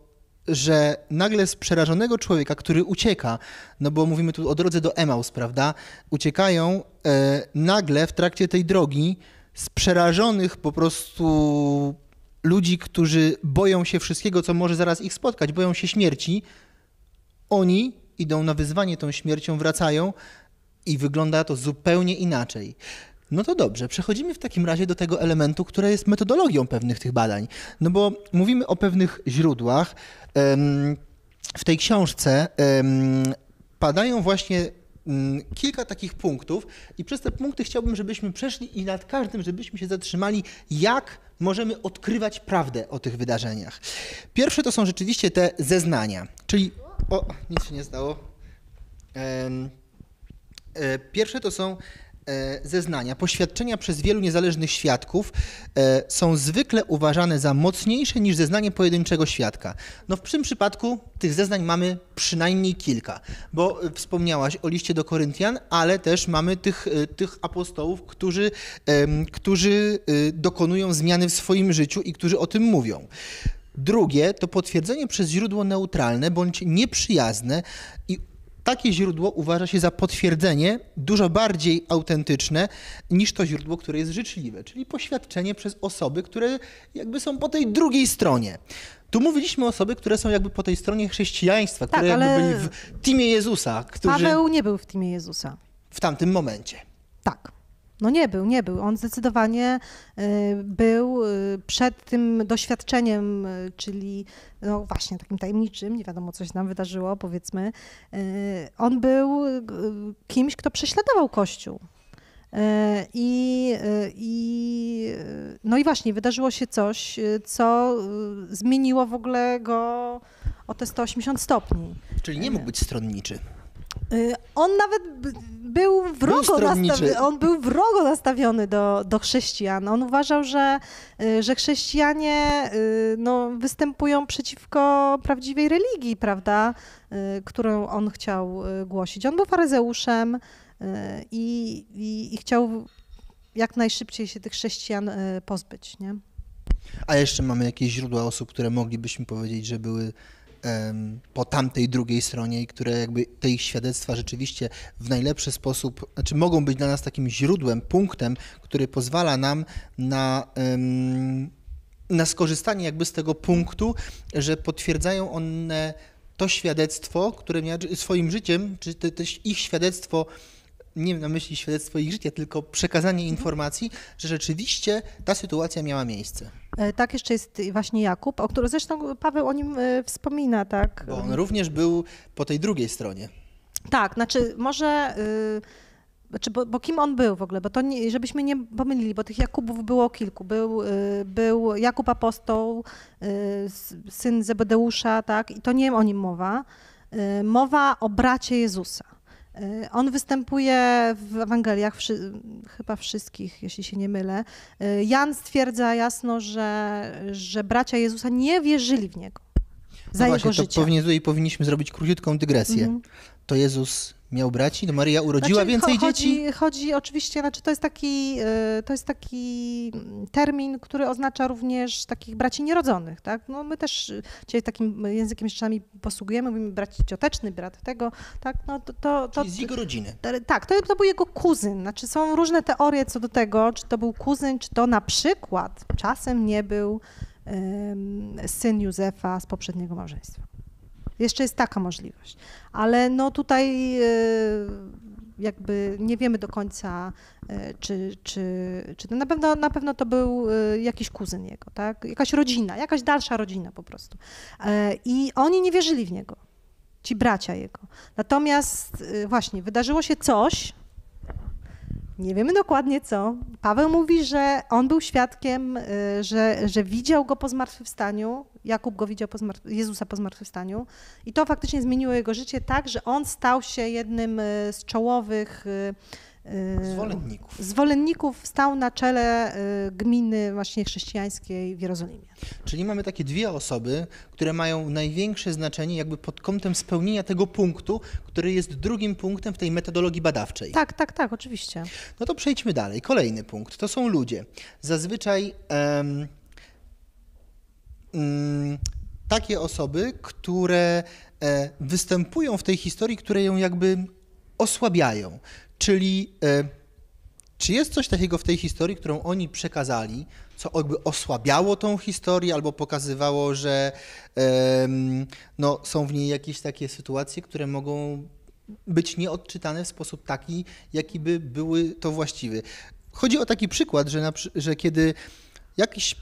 że nagle z przerażonego człowieka, który ucieka, no bo mówimy tu o drodze do Emaus, prawda, uciekają nagle w trakcie tej drogi z przerażonych po prostu ludzi, którzy boją się wszystkiego, co może zaraz ich spotkać, boją się śmierci. Oni idą na wyzwanie tą śmiercią, wracają i wygląda to zupełnie inaczej. No to dobrze, przechodzimy w takim razie do tego elementu, który jest metodologią pewnych tych badań. No bo mówimy o pewnych źródłach. W tej książce padają właśnie kilka takich punktów i przez te punkty chciałbym, żebyśmy przeszli i nad każdym, żebyśmy się zatrzymali, jak możemy odkrywać prawdę o tych wydarzeniach. Pierwsze to są rzeczywiście te zeznania, czyli... O, nic się nie stało. Pierwsze to są... zeznania. Poświadczenia przez wielu niezależnych świadków są zwykle uważane za mocniejsze niż zeznanie pojedynczego świadka. No w tym przypadku tych zeznań mamy przynajmniej kilka, bo wspomniałaś o liście do Koryntian, ale też mamy tych apostołów, którzy dokonują zmiany w swoim życiu i którzy o tym mówią. Drugie to potwierdzenie przez źródło neutralne bądź nieprzyjazne i takie źródło uważa się za potwierdzenie dużo bardziej autentyczne niż to źródło, które jest życzliwe, czyli poświadczenie przez osoby, które jakby są po tej drugiej stronie. Tu mówiliśmy o osobach, które są jakby po tej stronie chrześcijaństwa, które jakby byli w teamie Jezusa. Paweł nie był w teamie Jezusa. W tamtym momencie. Tak. No nie był. On zdecydowanie był przed tym doświadczeniem, czyli no właśnie takim tajemniczym, nie wiadomo co się nam wydarzyło, powiedzmy. On był kimś, kto prześladował Kościół. No i właśnie wydarzyło się coś, co zmieniło w ogóle go o te 180 stopni. Czyli nie mógł być stronniczy. On nawet był wrogo nastawiony do chrześcijan. On uważał, że chrześcijanie no, występują przeciwko prawdziwej religii, prawda, którą on chciał głosić. On był faryzeuszem i chciał jak najszybciej się tych chrześcijan pozbyć. Nie? A jeszcze mamy jakieś źródła osób, które moglibyśmy powiedzieć, że były po tamtej drugiej stronie i które jakby te ich świadectwa rzeczywiście w najlepszy sposób, znaczy mogą być dla nas takim źródłem, punktem, który pozwala nam na skorzystanie jakby z tego punktu, że potwierdzają one to świadectwo, które miały swoim życiem, czy też ich świadectwo, nie mam na myśli świadectwo ich życia, tylko przekazanie informacji, że rzeczywiście ta sytuacja miała miejsce. Tak, jeszcze jest właśnie Jakub, o którym zresztą Paweł o nim wspomina, tak? Bo on również był po tej drugiej stronie. Tak, znaczy może... Bo kim on był w ogóle? Bo to nie, żebyśmy nie pomylili, bo tych Jakubów było kilku. Był Jakub apostoł, syn Zebedeusza, tak? I to nie o nim mowa. Mowa o bracie Jezusa. On występuje w Ewangeliach, chyba wszystkich, jeśli się nie mylę. Jan stwierdza jasno, że bracia Jezusa nie wierzyli w niego. za no jego życia. Tutaj powinniśmy zrobić króciutką dygresję. Mhm. To Jezus miał braci, to Maryja urodziła więcej dzieci? Chodzi oczywiście, to jest taki termin, który oznacza również takich braci nierodzonych. Tak? No my też dzisiaj takim językiem szczami posługujemy, mówimy braci cioteczny, brat tego. Tak? No to z jego rodziny. Tak, to był jego kuzyn. Znaczy są różne teorie co do tego, czy to był kuzyn, czy to na przykład czasem nie był syn Józefa z poprzedniego małżeństwa. Jeszcze jest taka możliwość, ale no tutaj jakby nie wiemy do końca, czy na pewno to był jakiś kuzyn jego, tak? Jakaś rodzina, jakaś dalsza rodzina po prostu. I oni nie wierzyli w niego, ci bracia jego. Natomiast właśnie wydarzyło się coś, nie wiemy dokładnie co. Paweł mówi, że on był świadkiem, że widział go po zmartwychwstaniu, Jakub go widział Jezusa po zmartwychwstaniu i to faktycznie zmieniło jego życie tak, że on stał się jednym z czołowych zwolenników, stał na czele gminy właśnie chrześcijańskiej w Jerozolimie. Czyli mamy takie dwie osoby, które mają największe znaczenie jakby pod kątem spełnienia tego punktu, który jest drugim punktem w tej metodologii badawczej. Tak, oczywiście. No to przejdźmy dalej. Kolejny punkt to są ludzie. Zazwyczaj takie osoby, które występują w tej historii, które ją jakby osłabiają. Czyli czy jest coś takiego w tej historii, którą oni przekazali, co jakby osłabiało tą historię albo pokazywało, że no, są w niej jakieś takie sytuacje, które mogą być nieodczytane w sposób taki, jaki by były to właściwy. Chodzi o taki przykład, że kiedy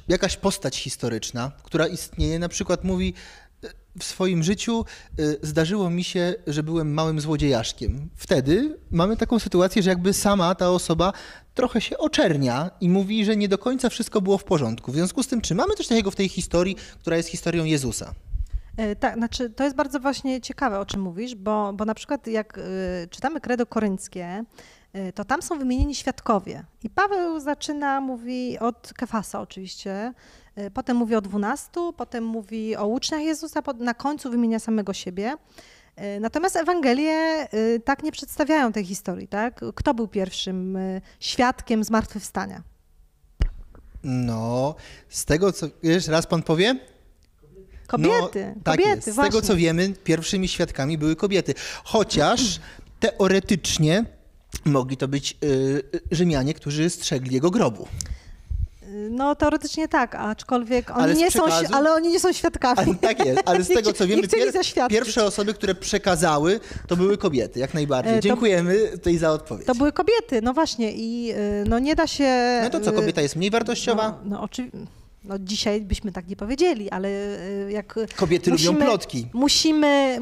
jakaś postać historyczna, która istnieje, na przykład mówi: w swoim życiu zdarzyło mi się, że byłem małym złodziejaszkiem. Wtedy mamy taką sytuację, że jakby sama ta osoba trochę się oczernia i mówi, że nie do końca wszystko było w porządku. W związku z tym, czy mamy coś takiego w tej historii, która jest historią Jezusa? Tak, znaczy to jest bardzo właśnie ciekawe, o czym mówisz, bo na przykład jak czytamy Credo Korynckie, to tam są wymienieni świadkowie. I Paweł zaczyna, mówi od Kefasa oczywiście, potem mówi o 12, potem mówi o uczniach Jezusa, na końcu wymienia samego siebie. Natomiast Ewangelie tak nie przedstawiają tej historii, tak? Kto był pierwszym świadkiem zmartwychwstania? No, z tego co... Jeszcze raz pan powie? Kobiety. No, tak, kobiety, jest. Z właśnie tego co wiemy, pierwszymi świadkami były kobiety. Chociaż teoretycznie mogli to być Rzymianie, którzy strzegli jego grobu. No teoretycznie tak, aczkolwiek oni nie są świadkami. Ale, tak jest, ale z tego co wiemy, pierwsze osoby, które przekazały, to były kobiety, jak najbardziej. Dziękujemy tutaj za odpowiedź. To były kobiety, no właśnie i no nie da się... No to co, kobieta jest mniej wartościowa? No oczywiście. No dzisiaj byśmy tak nie powiedzieli, ale jak... Kobiety lubią plotki.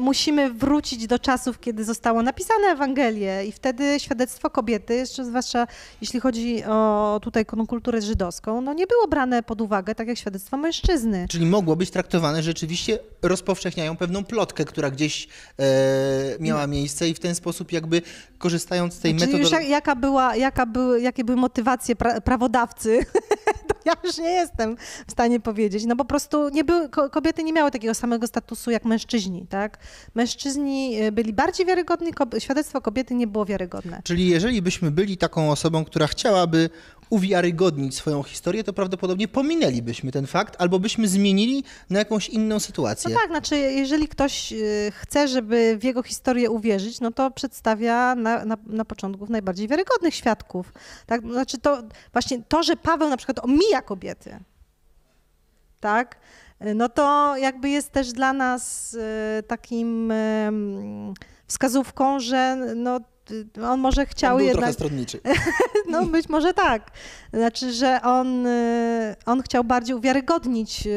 Musimy wrócić do czasów, kiedy zostało napisane Ewangelię i wtedy świadectwo kobiety, jeszcze zwłaszcza jeśli chodzi o tutaj kulturę żydowską, no nie było brane pod uwagę, tak jak świadectwo mężczyzny. Czyli mogło być traktowane, że rzeczywiście rozpowszechniają pewną plotkę, która gdzieś miała miejsce i w ten sposób jakby korzystając z tej metodologii... Czyli już jakie były motywacje prawodawcy, to ja już nie jestem w stanie powiedzieć, no po prostu kobiety nie miały takiego samego statusu jak mężczyźni, tak? Mężczyźni byli bardziej wiarygodni, świadectwo kobiety nie było wiarygodne. Czyli jeżeli byśmy byli taką osobą, która chciałaby uwiarygodnić swoją historię, to prawdopodobnie pominęlibyśmy ten fakt, albo byśmy zmienili na jakąś inną sytuację. No tak, znaczy jeżeli ktoś chce, żeby w jego historię uwierzyć, no to przedstawia na początku najbardziej wiarygodnych świadków. Tak? Znaczy to właśnie to, że Paweł na przykład omija kobiety, tak? No to jakby jest też dla nas takim wskazówką, że no on może chciał on był jednak... trochę stronniczy. No być może tak. Znaczy, że on chciał bardziej uwiarygodnić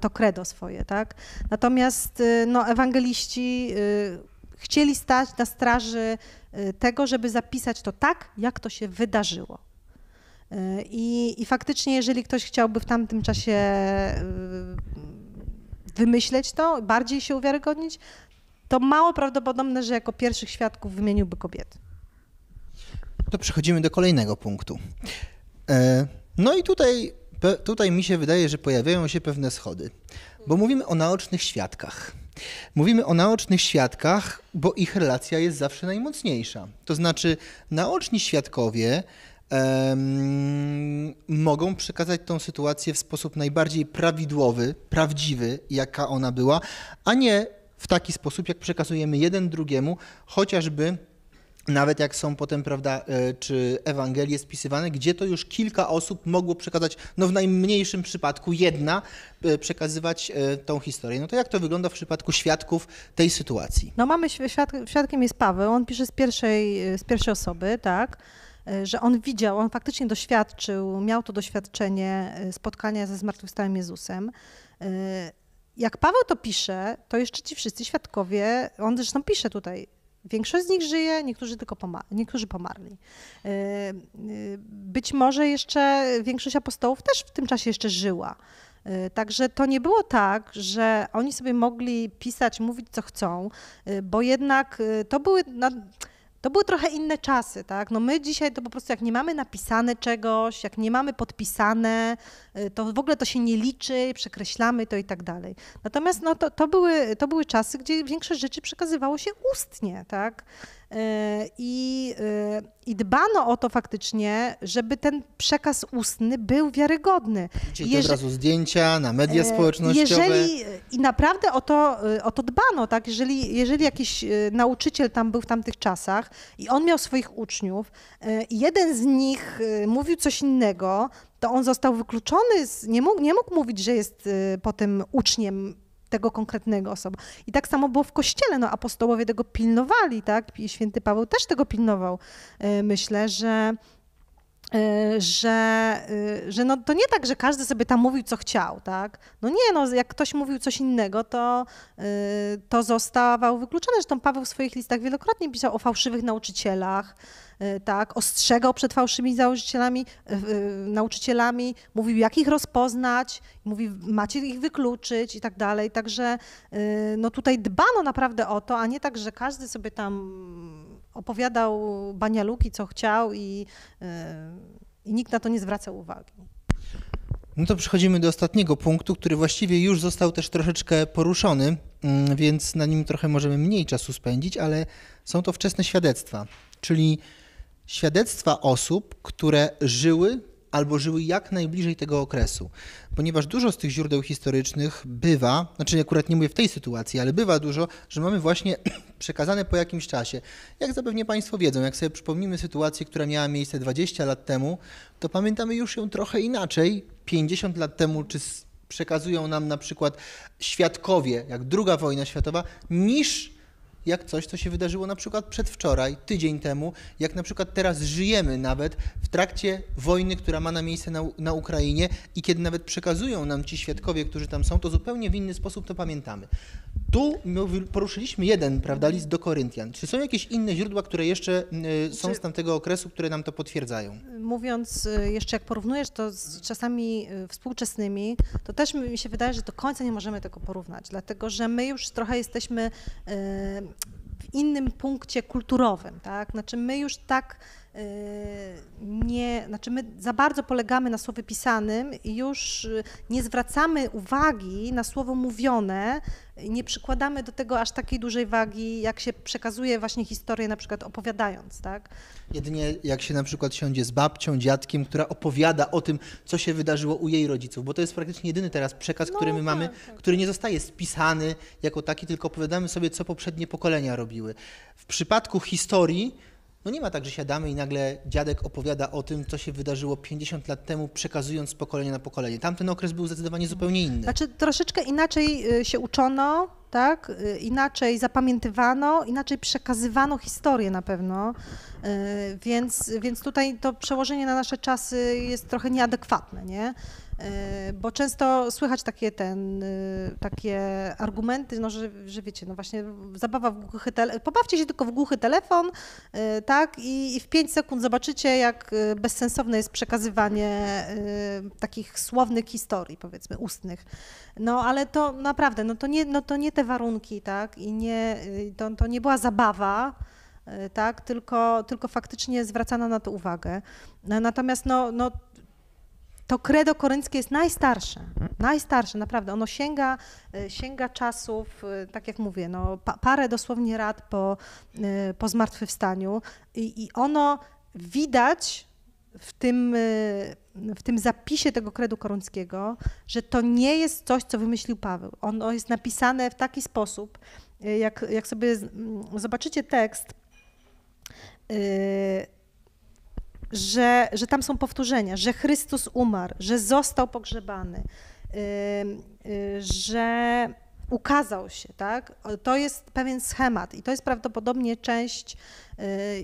to credo swoje, tak? Natomiast no, ewangeliści chcieli stać na straży tego, żeby zapisać to tak, jak to się wydarzyło. I faktycznie, jeżeli ktoś chciałby w tamtym czasie wymyśleć to, bardziej się uwiarygodnić, to mało prawdopodobne, że jako pierwszych świadków wymieniłby kobiety. To przechodzimy do kolejnego punktu. No i tutaj mi się wydaje, że pojawiają się pewne schody, Bo mówimy o naocznych świadkach. Mówimy o naocznych świadkach, bo ich relacja jest zawsze najmocniejsza. To znaczy naoczni świadkowie mogą przekazać tą sytuację w sposób najbardziej prawidłowy, prawdziwy, jaka ona była, a nie w taki sposób, jak przekazujemy jeden drugiemu, chociażby nawet jak są potem, prawda, czy Ewangelie spisywane, gdzie to już kilka osób mogło przekazać, no w najmniejszym przypadku jedna, przekazywać tą historię. No to jak to wygląda w przypadku świadków tej sytuacji? No mamy, świadkiem jest Paweł, on pisze z pierwszej osoby, tak, że on widział, on faktycznie doświadczył, miał to doświadczenie spotkania ze zmartwychwstałym Jezusem. Jak Paweł to pisze, to jeszcze ci wszyscy świadkowie, on zresztą pisze tutaj, większość z nich żyje, niektórzy tylko niektórzy pomarli. Być może jeszcze większość apostołów też w tym czasie jeszcze żyła. Także to nie było tak, że oni sobie mogli pisać, mówić co chcą, bo jednak to były trochę inne czasy, tak? No my dzisiaj to po prostu jak nie mamy napisane czegoś, jak nie mamy podpisane, to w ogóle to się nie liczy, przekreślamy to i tak dalej. Natomiast no to były czasy, gdzie większość rzeczy przekazywało się ustnie, tak? I dbano o to faktycznie, żeby ten przekaz ustny był wiarygodny. Czyli od razu zdjęcia na media społecznościowe. I naprawdę o to dbano, tak? Jeżeli jakiś nauczyciel tam był w tamtych czasach i on miał swoich uczniów i jeden z nich mówił coś innego, to on został wykluczony, nie mógł mówić, że jest potem uczniem tego konkretnego osoba. I tak samo było w Kościele, no apostołowie tego pilnowali, tak, i święty Paweł też tego pilnował. Myślę, że no to nie tak, że każdy sobie tam mówił, co chciał, tak? No nie, no jak ktoś mówił coś innego, to zostawał wykluczony. Zresztą Paweł w swoich listach wielokrotnie pisał o fałszywych nauczycielach, tak? Ostrzegał przed fałszywymi nauczycielami, mówił, jak ich rozpoznać, mówił, macie ich wykluczyć i tak dalej. Także no tutaj dbano naprawdę o to, a nie tak, że każdy sobie tam opowiadał banialuki, co chciał i nikt na to nie zwracał uwagi. No to przechodzimy do ostatniego punktu, który właściwie już został też troszeczkę poruszony, więc na nim trochę możemy mniej czasu spędzić, ale są to wczesne świadectwa, czyli świadectwa osób, które żyły albo żyły jak najbliżej tego okresu, ponieważ dużo z tych źródeł historycznych bywa, znaczy akurat nie mówię w tej sytuacji, ale bywa dużo, że mamy właśnie przekazane po jakimś czasie. Jak zapewne Państwo wiedzą, jak sobie przypomnimy sytuację, która miała miejsce 20 lat temu, to pamiętamy już ją trochę inaczej, 50 lat temu, czy przekazują nam na przykład świadkowie, jak II wojna światowa, niż jak coś, co się wydarzyło na przykład przedwczoraj, tydzień temu, jak na przykład teraz żyjemy nawet w trakcie wojny, która ma miejsce na Ukrainie i kiedy nawet przekazują nam ci świadkowie, którzy tam są, to zupełnie w inny sposób to pamiętamy. Tu poruszyliśmy jeden, prawda, list do Koryntian. Czy są jakieś inne źródła, które jeszcze są z tamtego okresu, które nam to potwierdzają? Mówiąc jeszcze, jak porównujesz to z czasami współczesnymi, to też mi się wydaje, że do końca nie możemy tego porównać, dlatego że my już trochę jesteśmy w innym punkcie kulturowym, tak? Znaczy my już tak my za bardzo polegamy na słowie pisanym i już nie zwracamy uwagi na słowo mówione, nie przykładamy do tego aż takiej dużej wagi, jak się przekazuje właśnie historię, na przykład opowiadając, tak? Jedynie jak się na przykład siądzie z babcią, dziadkiem, która opowiada o tym, co się wydarzyło u jej rodziców, bo to jest praktycznie jedyny teraz przekaz, który my mamy, tak. Który nie zostaje spisany jako taki, tylko opowiadamy sobie, co poprzednie pokolenia robiły. W przypadku historii no nie ma tak, że siadamy i nagle dziadek opowiada o tym, co się wydarzyło 50 lat temu, przekazując z pokolenia na pokolenie. Tamten okres był zdecydowanie zupełnie inny. Znaczy troszeczkę inaczej się uczono, tak? Inaczej zapamiętywano, inaczej przekazywano historię na pewno, więc tutaj to przełożenie na nasze czasy jest trochę nieadekwatne, nie? Bo często słychać takie argumenty, no, że wiecie, no właśnie zabawa w głuchy telefon, pobawcie się tylko w głuchy telefon, tak, i w 5 sekund zobaczycie, jak bezsensowne jest przekazywanie takich słownych historii, powiedzmy, ustnych. No ale to naprawdę, to nie te warunki, tak, i to nie była zabawa, tak, tylko faktycznie zwracano na to uwagę. Natomiast, to credo korynckie jest najstarsze, najstarsze, naprawdę. Ono sięga czasów, tak jak mówię, no, parę dosłownie lat po zmartwychwstaniu i ono widać w tym zapisie tego kredu korynckiego, że to nie jest coś, co wymyślił Paweł. Ono jest napisane w taki sposób, jak sobie zobaczycie tekst, że tam są powtórzenia, że Chrystus umarł, że został pogrzebany, że ukazał się, tak? To jest pewien schemat i to jest prawdopodobnie część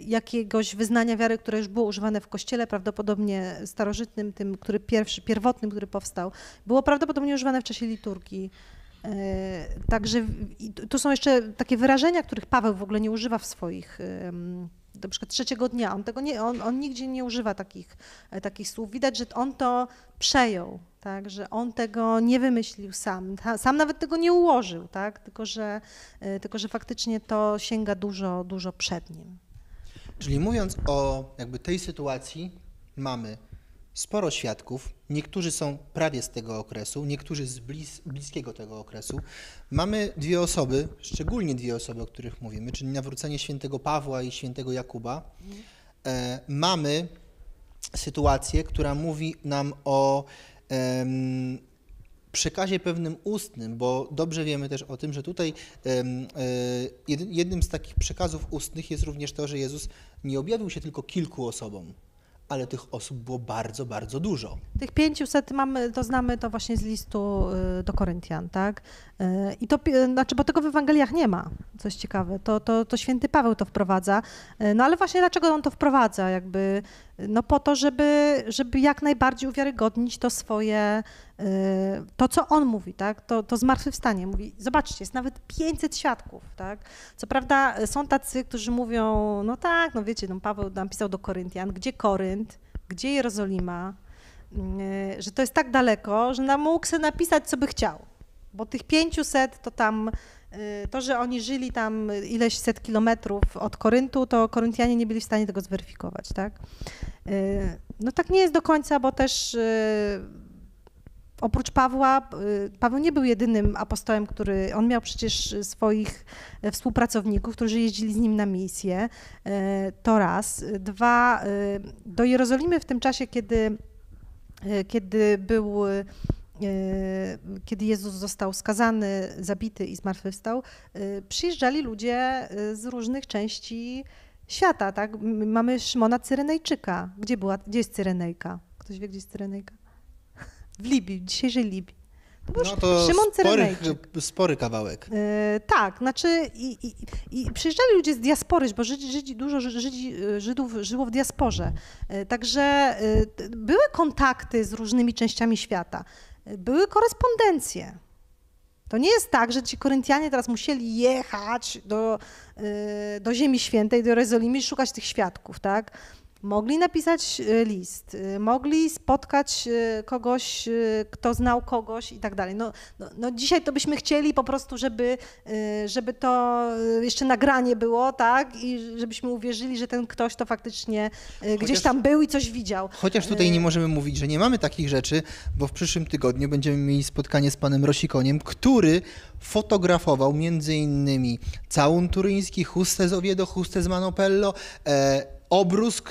jakiegoś wyznania wiary, które już było używane w Kościele, prawdopodobnie starożytnym, tym, który pierwotnym, który powstał, było prawdopodobnie używane w czasie liturgii. Także tu są jeszcze takie wyrażenia, których Paweł w ogóle nie używa w swoich, na przykład trzeciego dnia, on nigdzie nie używa takich słów. Widać, że on to przejął, tak, że on tego nie wymyślił sam nawet tego nie ułożył, tak, tylko że faktycznie to sięga dużo, dużo przed nim. Czyli mówiąc o jakby tej sytuacji, mamy sporo świadków, niektórzy są prawie z tego okresu, niektórzy z bliskiego tego okresu. Mamy dwie osoby, szczególnie dwie osoby, o których mówimy, czyli nawrócenie świętego Pawła i świętego Jakuba. Mamy sytuację, która mówi nam o przekazie pewnym ustnym, bo dobrze wiemy też o tym, że tutaj jednym z takich przekazów ustnych jest również to, że Jezus nie objawił się tylko kilku osobom, ale tych osób było bardzo, bardzo dużo. Tych 500 znamy to właśnie z listu do Koryntian, tak? I to, znaczy, bo tego w Ewangeliach nie ma, coś ciekawe, to święty Paweł to wprowadza, no ale właśnie dlaczego on to wprowadza, jakby, no po to, żeby jak najbardziej uwiarygodnić to swoje, to co on mówi, tak, to zmartwychwstanie mówi, zobaczcie, jest nawet 500 świadków, tak, co prawda są tacy, którzy mówią, no tak, no wiecie, no Paweł napisał do Koryntian, gdzie Korynt, gdzie Jerozolima, że to jest tak daleko, że nam mógł sobie napisać, co by chciał, bo tych 500 to tam, to, że oni żyli tam ileś set kilometrów od Koryntu, to Koryntianie nie byli w stanie tego zweryfikować, tak? No tak nie jest do końca, bo też oprócz Pawła, Paweł nie był jedynym apostołem, który, on miał przecież swoich współpracowników, którzy jeździli z nim na misję, to raz. Dwa, do Jerozolimy w tym czasie, kiedy Jezus został skazany, zabity i zmartwychwstał, przyjeżdżali ludzie z różnych części świata, tak? Mamy Szymona Cyrenejczyka. Gdzie jest Cyrenajka? Ktoś wie, gdzie jest Cyrenajka? W Libii, w dzisiejszej Libii. No to Szymon Cyrenejczyk. Spory kawałek. Tak, znaczy i przyjeżdżali ludzie z diaspory, bo Żydów żyło w diasporze. Także były kontakty z różnymi częściami świata. Były korespondencje. To nie jest tak, że ci Koryntianie teraz musieli jechać do Ziemi Świętej, do Jerozolimy i szukać tych świadków, tak? Mogli napisać list, mogli spotkać kogoś, kto znał kogoś i tak dalej. No dzisiaj to byśmy chcieli po prostu, żeby to jeszcze nagranie było, tak? I żebyśmy uwierzyli, że ten ktoś to faktycznie gdzieś tam był i coś widział. Chociaż tutaj nie możemy mówić, że nie mamy takich rzeczy, bo w przyszłym tygodniu będziemy mieli spotkanie z panem Rosikoniem, który fotografował m.in. Całun turyński, Chustę z Oviedo, Chustę z Manopello, obrus,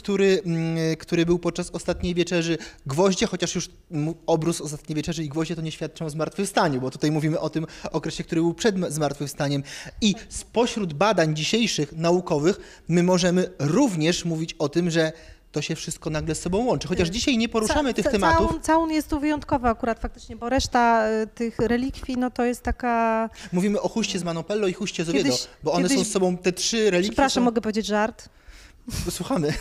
który był podczas ostatniej wieczerzy, gwoździe, chociaż już obrus ostatniej wieczerzy i gwoździe to nie świadczą o zmartwychwstaniu, bo tutaj mówimy o tym okresie, który był przed zmartwychwstaniem. I spośród badań dzisiejszych naukowych my możemy również mówić o tym, że to się wszystko nagle z sobą łączy. Chociaż dzisiaj nie poruszamy tych tematów. Całun jest tu wyjątkowy akurat faktycznie, bo reszta tych relikwii, no to jest taka... Mówimy o Chuście z Manopello i Chuście z Oviedo, bo one są z sobą, te trzy relikwie... Przepraszam, mogę powiedzieć żart? Słuchamy.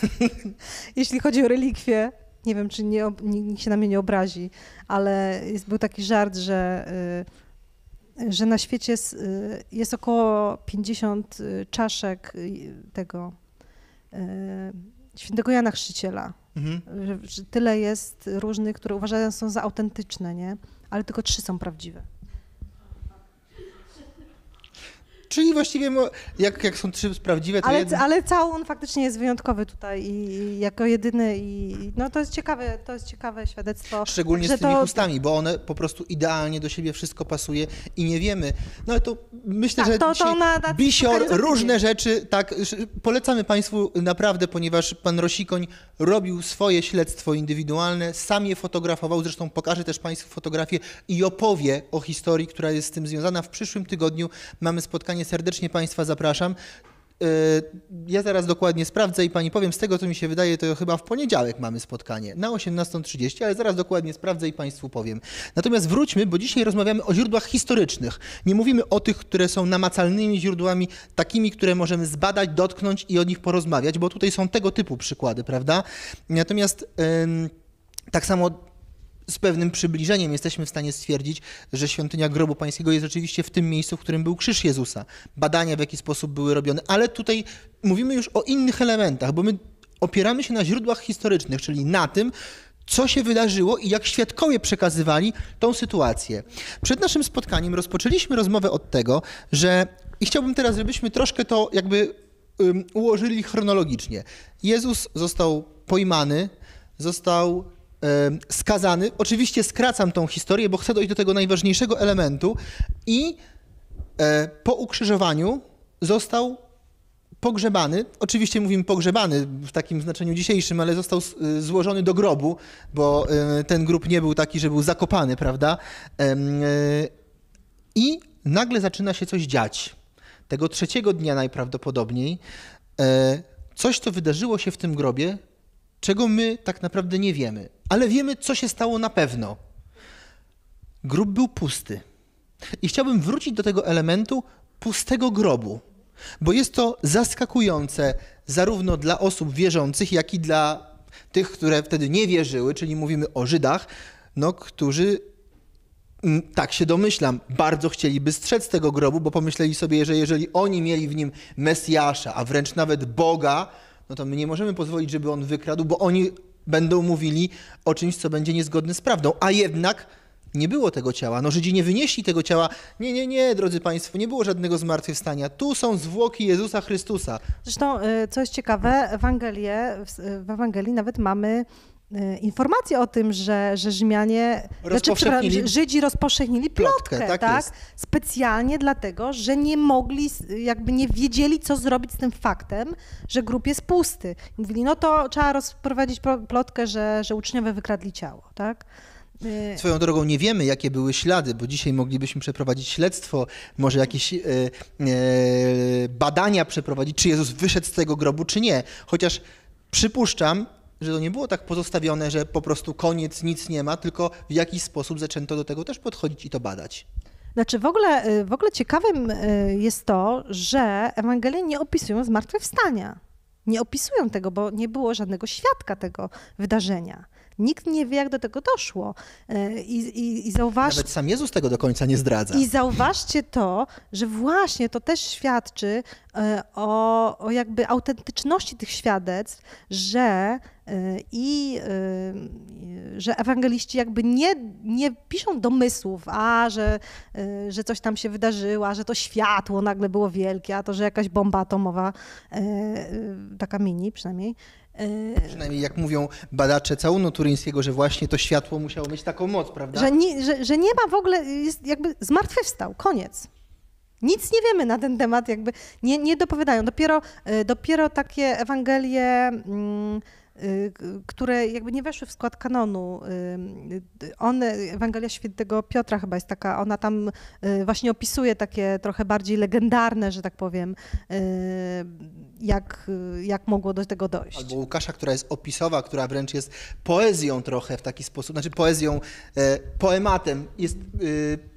Jeśli chodzi o relikwie, nie wiem, czy nikt się na mnie nie obrazi, ale był taki żart, że na świecie jest około 50 czaszek tego świętego Jana Chrzciciela. Mhm. Że tyle jest różnych, które uważane są za autentyczne, nie? Ale tylko 3 są prawdziwe. Czyli właściwie jak są trzy prawdziwe, to jedno. Ale Całun faktycznie jest wyjątkowy tutaj i jako jedyny i no to jest ciekawe świadectwo. Szczególnie z tymi chustami, bo one po prostu idealnie do siebie wszystko pasuje i nie wiemy. No ale to myślę, tak, że to bisior, różne rzeczy, tak, polecamy Państwu naprawdę, ponieważ pan Rosikoń robił swoje śledztwo indywidualne, sam je fotografował, zresztą pokaże też Państwu fotografię i opowie o historii, która jest z tym związana. W przyszłym tygodniu mamy spotkanie, serdecznie Państwa zapraszam. Ja zaraz dokładnie sprawdzę i Pani powiem, z tego co mi się wydaje, to chyba w poniedziałek mamy spotkanie na 18:30, ale zaraz dokładnie sprawdzę i Państwu powiem. Natomiast wróćmy, bo dzisiaj rozmawiamy o źródłach historycznych. Nie mówimy o tych, które są namacalnymi źródłami, takimi, które możemy zbadać, dotknąć i o nich porozmawiać, bo tutaj są tego typu przykłady, prawda? Natomiast tak samo z pewnym przybliżeniem jesteśmy w stanie stwierdzić, że świątynia Grobu Pańskiego jest rzeczywiście w tym miejscu, w którym był krzyż Jezusa. Badania w jaki sposób były robione, ale tutaj mówimy już o innych elementach, bo my opieramy się na źródłach historycznych, czyli na tym, co się wydarzyło i jak świadkowie przekazywali tą sytuację. Przed naszym spotkaniem rozpoczęliśmy rozmowę od tego, że i chciałbym teraz, żebyśmy troszkę to jakby ułożyli chronologicznie. Jezus został pojmany, został skazany. Oczywiście skracam tą historię, bo chcę dojść do tego najważniejszego elementu i po ukrzyżowaniu został pogrzebany. Oczywiście mówimy pogrzebany w takim znaczeniu dzisiejszym, ale został złożony do grobu, bo ten grób nie był taki, że był zakopany, prawda? I nagle zaczyna się coś dziać. Tego trzeciego dnia najprawdopodobniej coś, co wydarzyło się w tym grobie, czego my tak naprawdę nie wiemy, ale wiemy, co się stało na pewno. Grób był pusty. I chciałbym wrócić do tego elementu pustego grobu, bo jest to zaskakujące zarówno dla osób wierzących, jak i dla tych, które wtedy nie wierzyły, czyli mówimy o Żydach, no, którzy, tak się domyślam, bardzo chcieliby strzec tego grobu, bo pomyśleli sobie, że jeżeli oni mieli w nim Mesjasza, a wręcz nawet Boga, no to my nie możemy pozwolić, żeby on wykradł, bo oni będą mówili o czymś, co będzie niezgodne z prawdą. A jednak nie było tego ciała. No Żydzi nie wynieśli tego ciała. Nie, nie, nie, drodzy Państwo, nie było żadnego zmartwychwstania. Tu są zwłoki Jezusa Chrystusa. Zresztą, co jest ciekawe, w Ewangelii nawet mamy informacje o tym, że Rzymianie, Żydzi rozpowszechnili plotkę, tak? Specjalnie dlatego, że nie mogli, jakby nie wiedzieli, co zrobić z tym faktem, że grób jest pusty. Mówili, no to trzeba rozprowadzić plotkę, że uczniowie wykradli ciało, tak? Swoją drogą nie wiemy, jakie były ślady, bo dzisiaj moglibyśmy przeprowadzić śledztwo, może jakieś badania przeprowadzić, czy Jezus wyszedł z tego grobu, czy nie. Chociaż przypuszczam, że to nie było tak pozostawione, że po prostu koniec, nic nie ma, tylko w jakiś sposób zaczęto do tego też podchodzić i to badać. Znaczy w ogóle ciekawym jest to, że Ewangelie nie opisują zmartwychwstania. Nie opisują tego, bo nie było żadnego świadka tego wydarzenia. Nikt nie wie, jak do tego doszło. Nawet sam Jezus tego do końca nie zdradza. I zauważcie to, że właśnie to też świadczy o jakby autentyczności tych świadectw, że ewangeliści jakby nie piszą domysłów, że coś tam się wydarzyło, że to światło nagle było wielkie, a to, że jakaś bomba atomowa, taka mini przynajmniej. Przynajmniej jak mówią badacze Całunu turyńskiego, że właśnie to światło musiało mieć taką moc, prawda? Że nie ma w ogóle, jest jakby zmartwychwstał, koniec. Nic nie wiemy na ten temat, jakby nie dopowiadają. Dopiero takie Ewangelie, które jakby nie weszły w skład kanonu. Ewangelia Świętego Piotra chyba jest taka, ona tam właśnie opisuje takie trochę bardziej legendarne, że tak powiem, jak mogło do tego dojść. Albo Łukasza, która jest opisowa, która wręcz jest poezją trochę w taki sposób, znaczy poezją, poematem, jest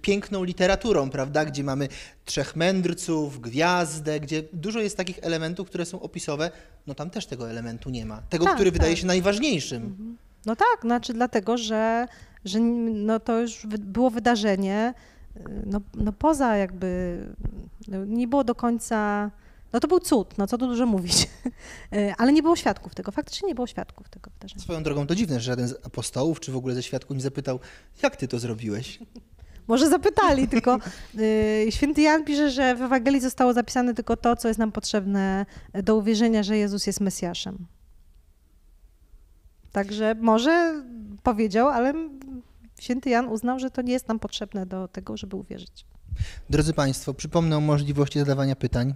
piękną literaturą, prawda, gdzie mamy trzech mędrców, gwiazdę, gdzie dużo jest takich elementów, które są opisowe, no tam też tego elementu nie ma. Tego, który wydaje się najważniejszym. Mhm. No tak, znaczy dlatego, że no to już było wydarzenie, no poza jakby, nie było do końca, no to był cud, no co tu dużo mówić, ale nie było świadków tego, faktycznie nie było świadków tego wydarzenia. Swoją drogą to dziwne, że żaden z apostołów, czy w ogóle ze świadków nie zapytał, jak ty to zrobiłeś? Może zapytali, tylko święty Jan pisze, że w Ewangelii zostało zapisane tylko to, co jest nam potrzebne do uwierzenia, że Jezus jest Mesjaszem. Także może powiedział, ale święty Jan uznał, że to nie jest nam potrzebne do tego, żeby uwierzyć. Drodzy Państwo, przypomnę o możliwości zadawania pytań.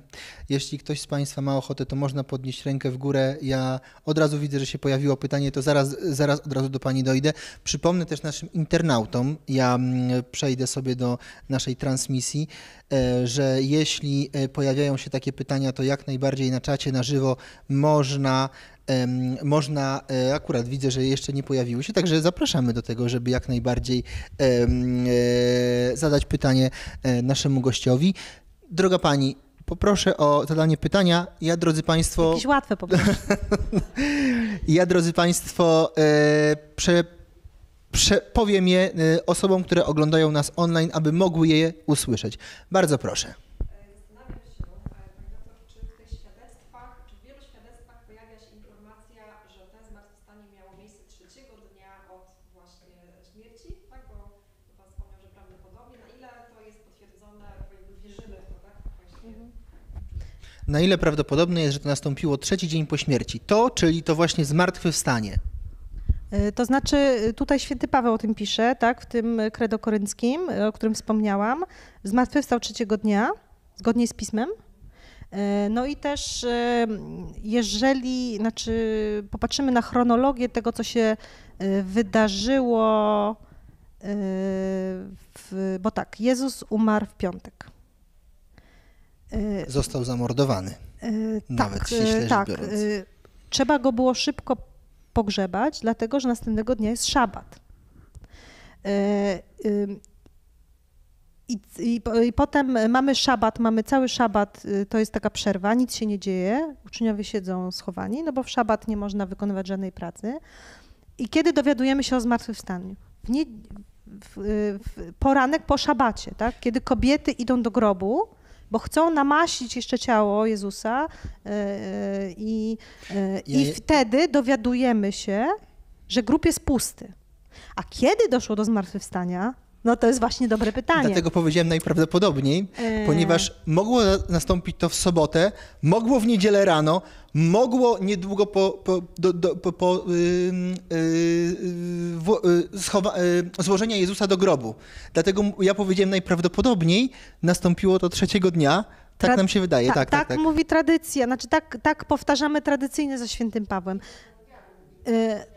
Jeśli ktoś z Państwa ma ochotę, to można podnieść rękę w górę. Ja od razu widzę, że się pojawiło pytanie, to zaraz od razu do Pani dojdę. Przypomnę też naszym internautom, ja przejdę sobie do naszej transmisji, że jeśli pojawiają się takie pytania, to jak najbardziej na czacie, na żywo można, akurat widzę, że jeszcze nie pojawiły się, także zapraszamy do tego, żeby jak najbardziej zadać pytanie naszemu gościowi. Droga Pani, poproszę o zadanie pytania. Ja, drodzy Państwo... Jakieś łatwe poproszę. Ja, drodzy Państwo, powiem je osobom, które oglądają nas online, aby mogły je usłyszeć. Bardzo proszę. Na ile prawdopodobne jest, że to nastąpiło trzeci dzień po śmierci? To, czyli to właśnie zmartwychwstanie. To znaczy, tutaj święty Paweł o tym pisze, tak, w tym kredo korynckim, o którym wspomniałam. Zmartwychwstał trzeciego dnia, zgodnie z Pismem. No i też, jeżeli, znaczy, popatrzymy na chronologię tego, co się wydarzyło, bo tak, Jezus umarł w piątek. Został zamordowany, nawet ściśle rzecz biorąc. Trzeba go było szybko pogrzebać, dlatego że następnego dnia jest szabat. I potem mamy szabat, mamy cały szabat, to jest taka przerwa, nic się nie dzieje, uczniowie siedzą schowani, no bo w szabat nie można wykonywać żadnej pracy. I kiedy dowiadujemy się o zmartwychwstaniu? W poranek po szabacie, tak? Kiedy kobiety idą do grobu, bo chcą namasić jeszcze ciało Jezusa i wtedy dowiadujemy się, że grób jest pusty. A kiedy doszło do zmartwychwstania? No to jest właśnie dobre pytanie. Dlatego powiedziałem najprawdopodobniej, ponieważ mogło nastąpić to w sobotę, mogło w niedzielę rano, mogło niedługo złożenia Jezusa do grobu. Dlatego ja powiedziałem najprawdopodobniej nastąpiło to trzeciego dnia. Tak nam się wydaje. Tak mówi tradycja, znaczy tak powtarzamy tradycyjnie ze świętym Pawłem.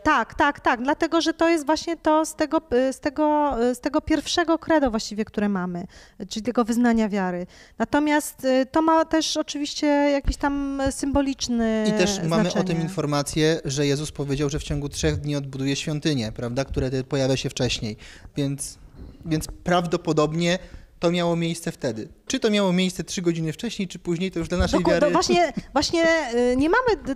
Tak, dlatego, że to jest właśnie to z tego pierwszego credo właściwie, które mamy, czyli tego wyznania wiary. Natomiast to ma też oczywiście jakiś tam symboliczny i też znaczenie. Mamy o tym informację, że Jezus powiedział, że w ciągu 3 dni odbuduje świątynię, prawda, które pojawia się wcześniej, więc prawdopodobnie to miało miejsce wtedy. Czy to miało miejsce 3 godziny wcześniej, czy później, to już dla naszej wiary... Właśnie nie mamy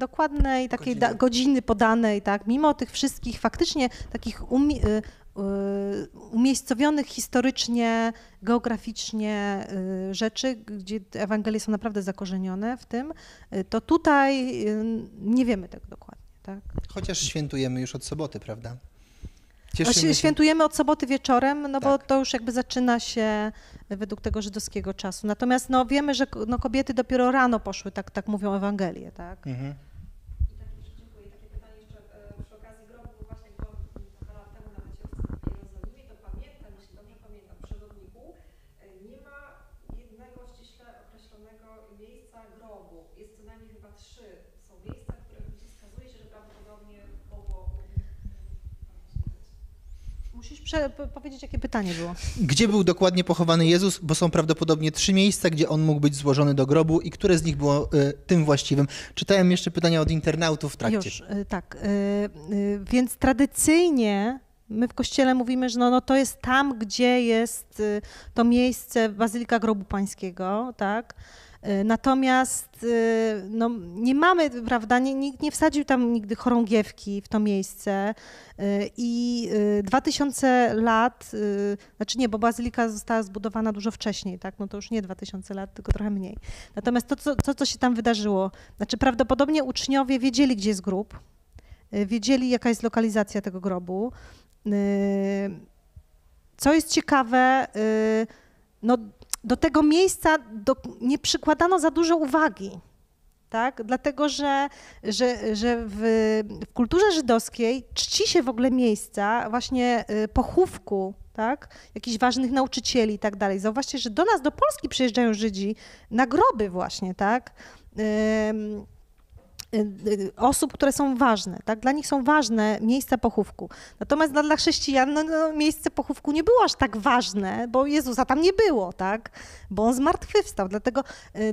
dokładnej takiej godziny podanej, tak? Mimo tych wszystkich faktycznie takich umiejscowionych historycznie, geograficznie rzeczy, gdzie Ewangelie są naprawdę zakorzenione w tym, to tutaj nie wiemy tego dokładnie. Tak? Chociaż świętujemy już od soboty, prawda? Świętujemy od soboty wieczorem, no bo to już jakby zaczyna się według tego żydowskiego czasu. Natomiast no, wiemy, że no, kobiety dopiero rano poszły, tak mówią Ewangelie, tak? Mhm. Powiedzieć, jakie pytanie było. Gdzie był dokładnie pochowany Jezus, bo są prawdopodobnie 3 miejsca, gdzie on mógł być złożony do grobu i które z nich było tym właściwym. Czytałem jeszcze pytania od internautów w trakcie. Już, tak. Więc tradycyjnie my w Kościele mówimy, że no to jest tam, gdzie jest to miejsce, Bazylika Grobu Pańskiego, tak? Natomiast no, nie mamy, prawda, nikt nie wsadził tam nigdy chorągiewki w to miejsce i 2000 lat, znaczy nie, bo bazylika została zbudowana dużo wcześniej, tak, no to już nie 2000 lat, tylko trochę mniej. Natomiast to co się tam wydarzyło, znaczy prawdopodobnie uczniowie wiedzieli, gdzie jest grób, wiedzieli, jaka jest lokalizacja tego grobu, Co jest ciekawe, no, do tego miejsca nie przykładano za dużo uwagi, tak? Dlatego, że w kulturze żydowskiej czci się w ogóle miejsca właśnie pochówku, tak? Jakichś ważnych nauczycieli i tak dalej. Zauważcie, że do nas, do Polski przyjeżdżają Żydzi na groby właśnie, tak? Osób, które są ważne, tak? Dla nich są ważne miejsca pochówku. Natomiast dla chrześcijan no, miejsce pochówku nie było aż tak ważne, bo Jezusa tam nie było, tak? Bo On zmartwychwstał.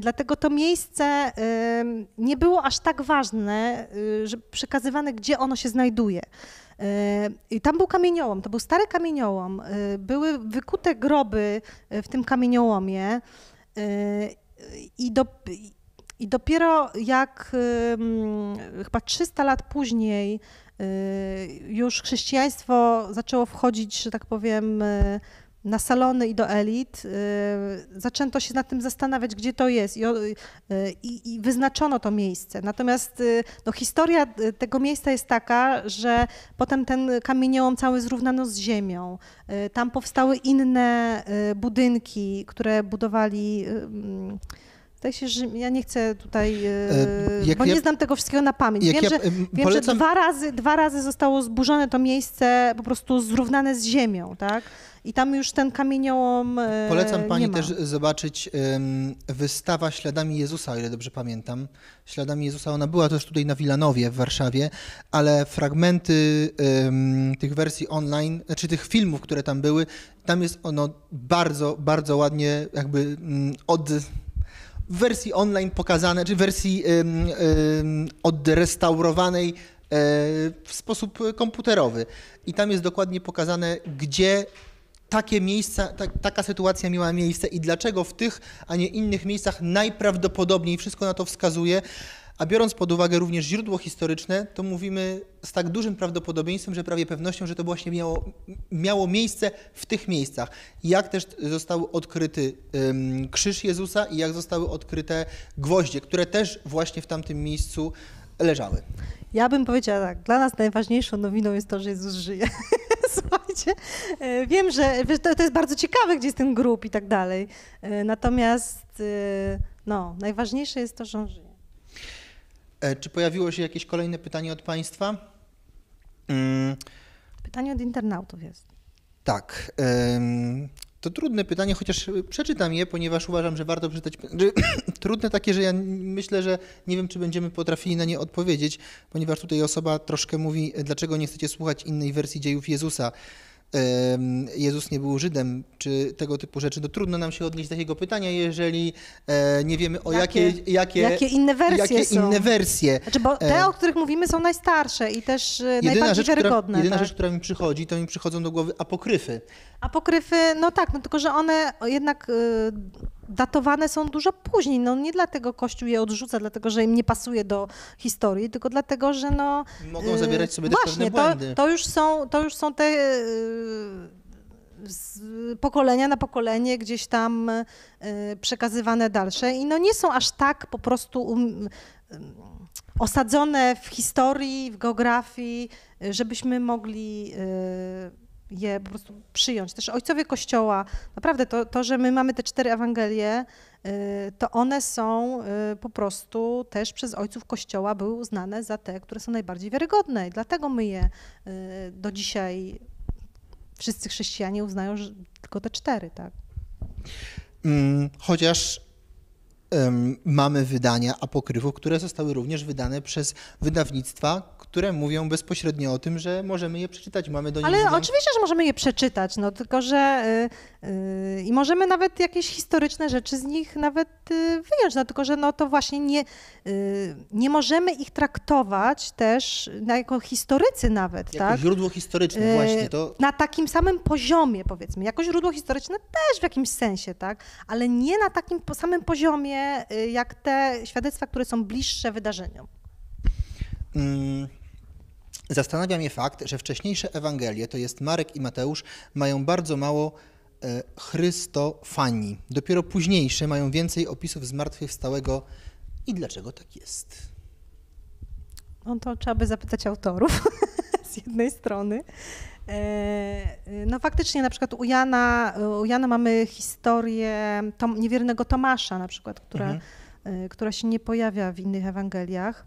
Dlatego to miejsce nie było aż tak ważne, że przekazywane, gdzie ono się znajduje. I tam był kamieniołom, to był stary kamieniołom. Były wykute groby w tym kamieniołomie i dopiero jak chyba 300 lat później już chrześcijaństwo zaczęło wchodzić, że tak powiem, na salony i do elit, zaczęto się nad tym zastanawiać, gdzie to jest i wyznaczono to miejsce. Natomiast no, historia tego miejsca jest taka, że potem ten kamieniołom cały zrównano z ziemią. Tam powstały inne budynki, które budowali... Ja nie chcę tutaj, bo nie znam tego wszystkiego na pamięć. Wiem, że dwa razy zostało zburzone to miejsce, po prostu zrównane z ziemią, tak? I tam już ten kamieniołom Polecam pani też zobaczyć wystawę Śladami Jezusa, o ile dobrze pamiętam. Śladami Jezusa, ona była też tutaj na Wilanowie w Warszawie, ale fragmenty tych wersji online, znaczy tych filmów, które tam były, tam jest ono bardzo, bardzo ładnie jakby w wersji online pokazane, czy w wersji odrestaurowanej w sposób komputerowy. I tam jest dokładnie pokazane, gdzie takie miejsca, taka sytuacja miała miejsce i dlaczego w tych, a nie innych miejscach najprawdopodobniej wszystko na to wskazuje. A biorąc pod uwagę również źródło historyczne, to mówimy z tak dużym prawdopodobieństwem, że prawie pewnością, że to właśnie miało miejsce w tych miejscach. Jak też został odkryty krzyż Jezusa i jak zostały odkryte gwoździe, które też właśnie w tamtym miejscu leżały. Ja bym powiedziała tak, dla nas najważniejszą nowiną jest to, że Jezus żyje. Słuchajcie, wiem, że to jest bardzo ciekawe, gdzie jest ten grób i tak dalej. Natomiast no, najważniejsze jest to, że On żyje. Czy pojawiło się jakieś kolejne pytanie od Państwa? Pytanie od internautów jest. Tak. To trudne pytanie, chociaż przeczytam je, ponieważ uważam, że warto przeczytać. Trudne takie, że ja myślę, że nie wiem, czy będziemy potrafili na nie odpowiedzieć, ponieważ tutaj osoba troszkę mówi, dlaczego nie chcecie słuchać innej wersji dziejów Jezusa. Jezus nie był Żydem, czy tego typu rzeczy. No, trudno nam się odnieść do takiego pytania, jeżeli nie wiemy o jakie inne wersje są. Inne wersje. Znaczy, bo te, o których mówimy, są najstarsze i też najbardziej wiarygodne. Jedyna rzecz, która mi przychodzi, to mi przychodzą do głowy apokryfy. Apokryfy, no tak, no tylko że one jednak datowane są dużo później. No nie dlatego Kościół je odrzuca, dlatego że im nie pasuje do historii, tylko dlatego, że no... Mogą zawierać sobie też pewne błędy. To już są te z pokolenia na pokolenie gdzieś tam przekazywane dalsze i no nie są aż tak po prostu osadzone w historii, w geografii, żebyśmy mogli... je po prostu przyjąć. Też ojcowie Kościoła, naprawdę to, że my mamy te 4 Ewangelie, to one są po prostu też przez ojców Kościoła były uznane za te, które są najbardziej wiarygodne. I dlatego my je do dzisiaj, wszyscy chrześcijanie uznają, że tylko te 4, tak? Chociaż mamy wydania apokryfów, które zostały również wydane przez wydawnictwa, które mówią bezpośrednio o tym, że możemy je przeczytać, mamy do nich... Ale oczywiście, że możemy je przeczytać, no tylko, że i możemy nawet jakieś historyczne rzeczy z nich nawet wyjąć, no tylko, że no to właśnie nie możemy ich traktować też jako historycy nawet, jako źródło historyczne właśnie, to... Na takim samym poziomie powiedzmy, jako źródło historyczne też w jakimś sensie, tak, ale nie na takim samym poziomie jak te świadectwa, które są bliższe wydarzeniom. Zastanawia mnie fakt, że wcześniejsze Ewangelie, to jest Marek i Mateusz, mają bardzo mało chrystofanii. Dopiero późniejsze mają więcej opisów zmartwychwstałego. I dlaczego tak jest? No to trzeba by zapytać autorów z jednej strony. No faktycznie, na przykład u Jana mamy historię niewiernego Tomasza, na przykład, która się nie pojawia w innych Ewangeliach.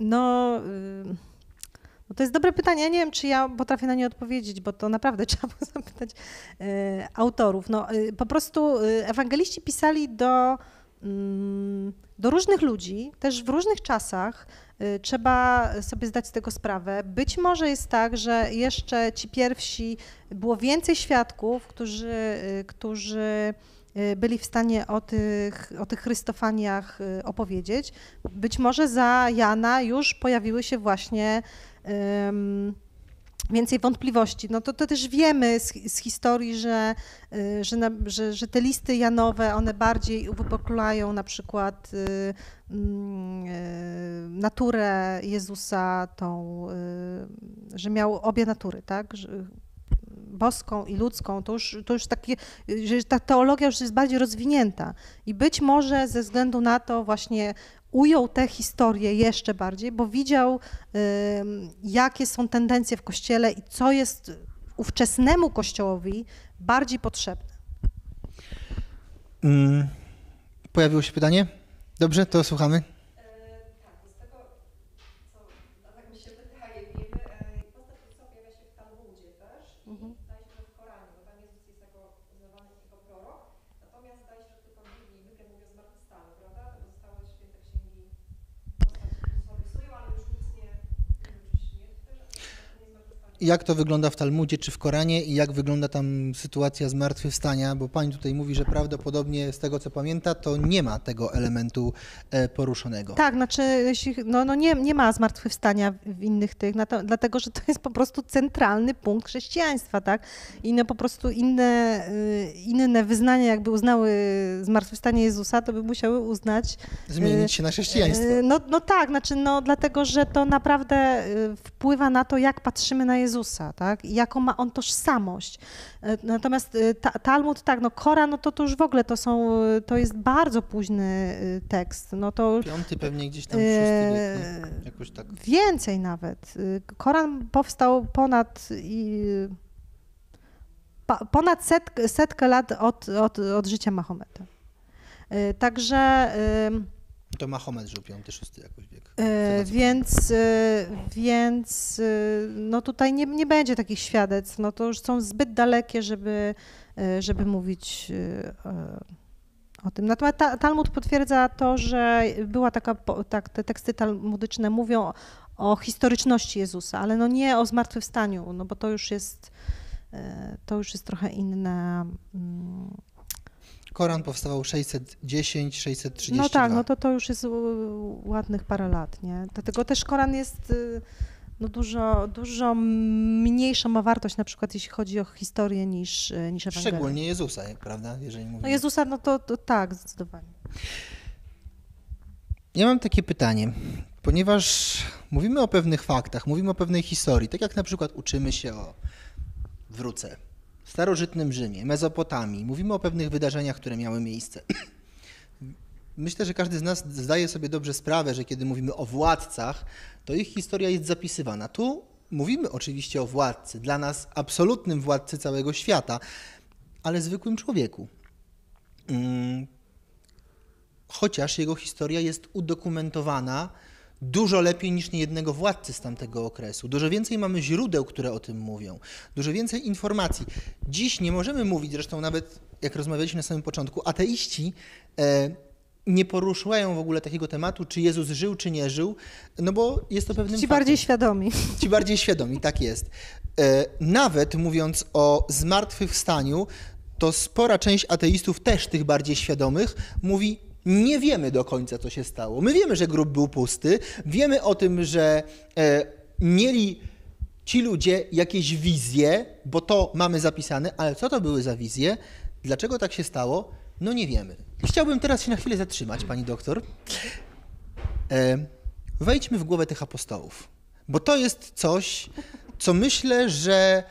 No to jest dobre pytanie. Ja nie wiem, czy ja potrafię na nie odpowiedzieć, bo to naprawdę trzeba zapytać autorów. No, po prostu ewangeliści pisali do różnych ludzi, też w różnych czasach. Trzeba sobie zdać z tego sprawę. Być może jest tak, że jeszcze ci pierwsi było więcej świadków, którzy byli w stanie o tych Chrystofaniach opowiedzieć. Być może za Jana już pojawiły się właśnie więcej wątpliwości. No to też wiemy z historii, że te listy janowe, one bardziej uwypuklają na przykład naturę Jezusa, że miał obie natury, tak? Boską i ludzką, to już takie, że ta teologia już jest bardziej rozwinięta i być może ze względu na to właśnie ujął tę historię jeszcze bardziej, bo widział, jakie są tendencje w Kościele i co jest ówczesnemu Kościołowi bardziej potrzebne. Pojawiło się pytanie? Dobrze, to słuchamy. Jak to wygląda w Talmudzie czy w Koranie i jak wygląda tam sytuacja zmartwychwstania, bo pani tutaj mówi, że prawdopodobnie z tego, co pamięta, to nie ma tego elementu poruszonego. Tak, znaczy nie ma zmartwychwstania w innych dlatego że to jest po prostu centralny punkt chrześcijaństwa, tak? I po prostu inne wyznania, jakby uznały zmartwychwstanie Jezusa, to by musiały uznać... Zmienić się na chrześcijaństwo. Tak, znaczy dlatego, że to naprawdę wpływa na to, jak patrzymy na Jezusa, tak? I jaką ma on tożsamość. Natomiast Talmud, tak, Koran, to już w ogóle to jest bardzo późny tekst. Piąty pewnie gdzieś tam, szósty wiek, jakoś tak. Więcej nawet. Koran powstał ponad setkę lat od życia Mahometa. Także... To Mahomet żył piąty, szósty jakoś wiek. Więc tutaj nie będzie takich świadectw. To już są zbyt dalekie, żeby mówić o tym. Natomiast Talmud potwierdza to, że była te teksty talmudyczne mówią o historyczności Jezusa, ale nie o zmartwychwstaniu, bo to już jest trochę inna. Koran powstawał 610, 632. No tak, to już jest ładnych parę lat, nie? Dlatego też Koran jest dużo mniejsza ma wartość, na przykład jeśli chodzi o historię, niż Ewangelia. Szczególnie Jezusa, prawda? Jeżeli mówimy. Jezusa, to tak, zdecydowanie. Ja mam takie pytanie, ponieważ mówimy o pewnych faktach, mówimy o pewnej historii, tak jak na przykład uczymy się o wrócę. W starożytnym Rzymie, Mezopotamii. Mówimy o pewnych wydarzeniach, które miały miejsce. Myślę, że każdy z nas zdaje sobie dobrze sprawę, że kiedy mówimy o władcach, to ich historia jest zapisywana. Tu mówimy oczywiście o władcy, dla nas absolutnym władcy całego świata, ale zwykłym człowieku. Chociaż jego historia jest udokumentowana dużo lepiej niż niejednego władcy z tamtego okresu. Dużo więcej mamy źródeł, które o tym mówią. Dużo więcej informacji. Dziś nie możemy mówić, zresztą nawet jak rozmawialiśmy na samym początku, ateiści nie poruszają w ogóle takiego tematu, czy Jezus żył, czy nie żył, bo jest to pewnym faktem. Ci bardziej świadomi. Ci bardziej świadomi, tak jest. Nawet mówiąc o zmartwychwstaniu, to spora część ateistów, też tych bardziej świadomych, mówi: nie wiemy do końca, co się stało. My wiemy, że grób był pusty, wiemy o tym, że mieli ci ludzie jakieś wizje, bo to mamy zapisane, ale co to były za wizje, dlaczego tak się stało, nie wiemy. Chciałbym teraz się na chwilę zatrzymać, pani doktor. Wejdźmy w głowę tych apostołów, bo to jest coś, co myślę, że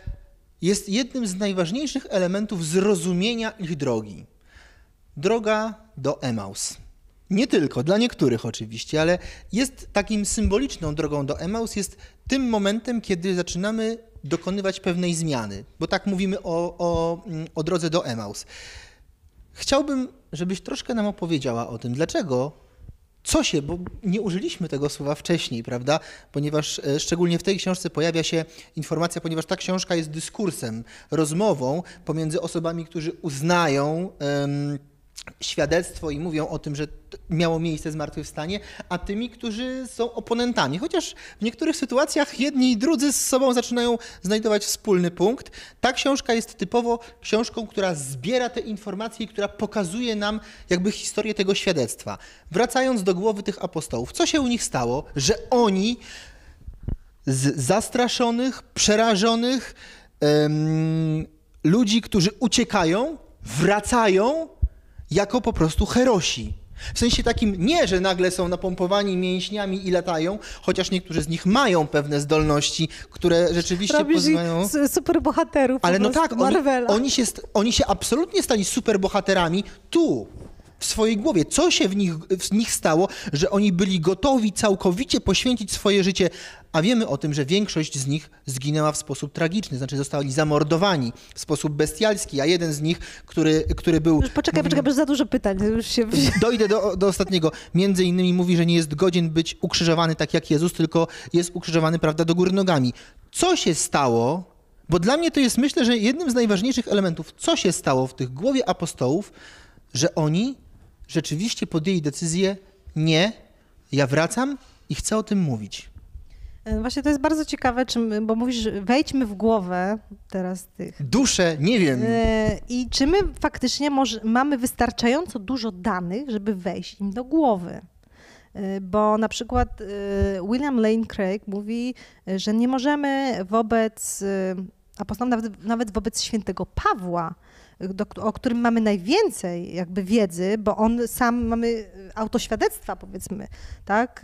jest jednym z najważniejszych elementów zrozumienia ich drogi. Droga do Emaus. Nie tylko, dla niektórych oczywiście, ale jest takim symboliczną drogą do Emaus, jest tym momentem, kiedy zaczynamy dokonywać pewnej zmiany, bo tak mówimy o drodze do Emaus. Chciałbym, żebyś troszkę nam opowiedziała o tym, dlaczego, co się, bo nie użyliśmy tego słowa wcześniej, prawda, ponieważ szczególnie w tej książce pojawia się informacja, ponieważ ta książka jest dyskursem, rozmową pomiędzy osobami, którzy uznają świadectwo i mówią o tym, że miało miejsce zmartwychwstanie, a tymi, którzy są oponentami. Chociaż w niektórych sytuacjach jedni i drudzy z sobą zaczynają znajdować wspólny punkt. Ta książka jest typowo książką, która zbiera te informacje i która pokazuje nam jakby historię tego świadectwa. Wracając do głowy tych apostołów, co się u nich stało, że oni z zastraszonych, przerażonych ludzi, którzy uciekają, wracają jako po prostu herosi. W sensie takim nie, że nagle są napompowani mięśniami i latają, chociaż niektórzy z nich mają pewne zdolności, które rzeczywiście pozwalają... superbohaterów. Ale no tak, oni się absolutnie stali superbohaterami tu, w swojej głowie. Co się w nich stało, że oni byli gotowi całkowicie poświęcić swoje życie, a wiemy o tym, że większość z nich zginęła w sposób tragiczny, znaczy zostali zamordowani w sposób bestialski, a jeden z nich, który był... Poczekaj, bo za dużo pytań. Już się... Dojdę do ostatniego. Między innymi mówi, że nie jest godzien być ukrzyżowany tak jak Jezus, tylko jest ukrzyżowany, prawda, do góry nogami. Co się stało, bo dla mnie to jest, myślę, że jednym z najważniejszych elementów, co się stało w tych głowie apostołów, że oni rzeczywiście podjęli decyzję, nie, ja wracam i chcę o tym mówić. Właśnie to jest bardzo ciekawe, bo mówisz, wejdźmy w głowę teraz tych... Duszę, nie wiem. I czy my faktycznie mamy wystarczająco dużo danych, żeby wejść im do głowy? Bo na przykład William Lane Craig mówi, że nie możemy wobec apostołów, nawet wobec świętego Pawła, o którym mamy najwięcej jakby wiedzy, bo on sam, mamy autoświadectwa powiedzmy, tak?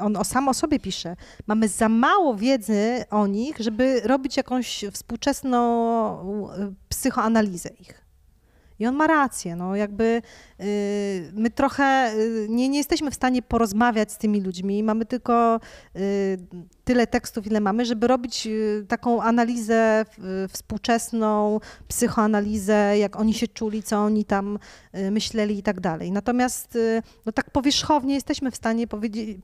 On sam o sobie pisze. Mamy za mało wiedzy o nich, żeby robić jakąś współczesną psychoanalizę ich. I on ma rację, no jakby my trochę nie jesteśmy w stanie porozmawiać z tymi ludźmi, mamy tylko tyle tekstów, ile mamy, żeby robić taką analizę współczesną, psychoanalizę, jak oni się czuli, co oni tam myśleli i tak dalej. Natomiast no tak powierzchownie jesteśmy w stanie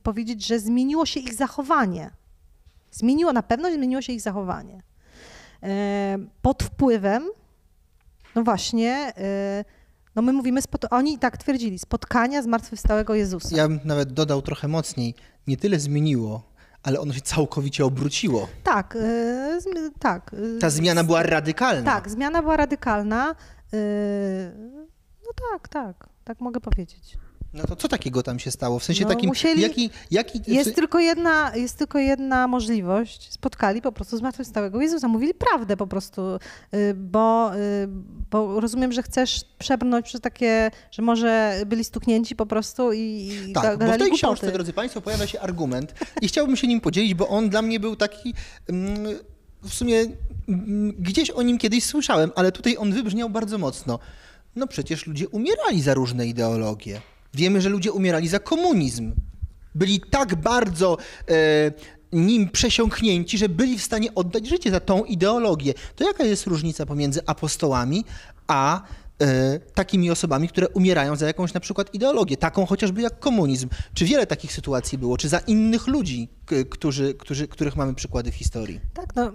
powiedzieć, że zmieniło się ich zachowanie. Na pewno zmieniło się ich zachowanie. Pod wpływem, no właśnie, no my mówimy, oni i tak twierdzili, spotkania zmartwychwstałego Jezusa. Ja bym nawet dodał trochę mocniej, nie tyle zmieniło, ale ono się całkowicie obróciło. Tak, tak. Ta zmiana była radykalna. Tak, zmiana była radykalna. No tak mogę powiedzieć. No to co takiego tam się stało? W sensie no, takim, jest tylko jedna możliwość. Spotkali po prostu zmartwychwstałego Jezusa. Mówili prawdę po prostu, bo rozumiem, że chcesz przebrnąć przez takie, że może byli stuknięci po prostu i tak, bo w tej książce, drodzy Państwo, pojawia się argument i chciałbym się nim podzielić, bo on dla mnie był taki... w sumie gdzieś o nim kiedyś słyszałem, ale tutaj on wybrzmiał bardzo mocno. No przecież ludzie umierali za różne ideologie. Wiemy, że ludzie umierali za komunizm. Byli tak bardzo nim przesiąknięci, że byli w stanie oddać życie za tą ideologię. To jaka jest różnica pomiędzy apostołami a takimi osobami, które umierają za jakąś na przykład ideologię, taką chociażby jak komunizm? Czy wiele takich sytuacji było? Czy za innych ludzi, których mamy przykłady w historii? Tak, no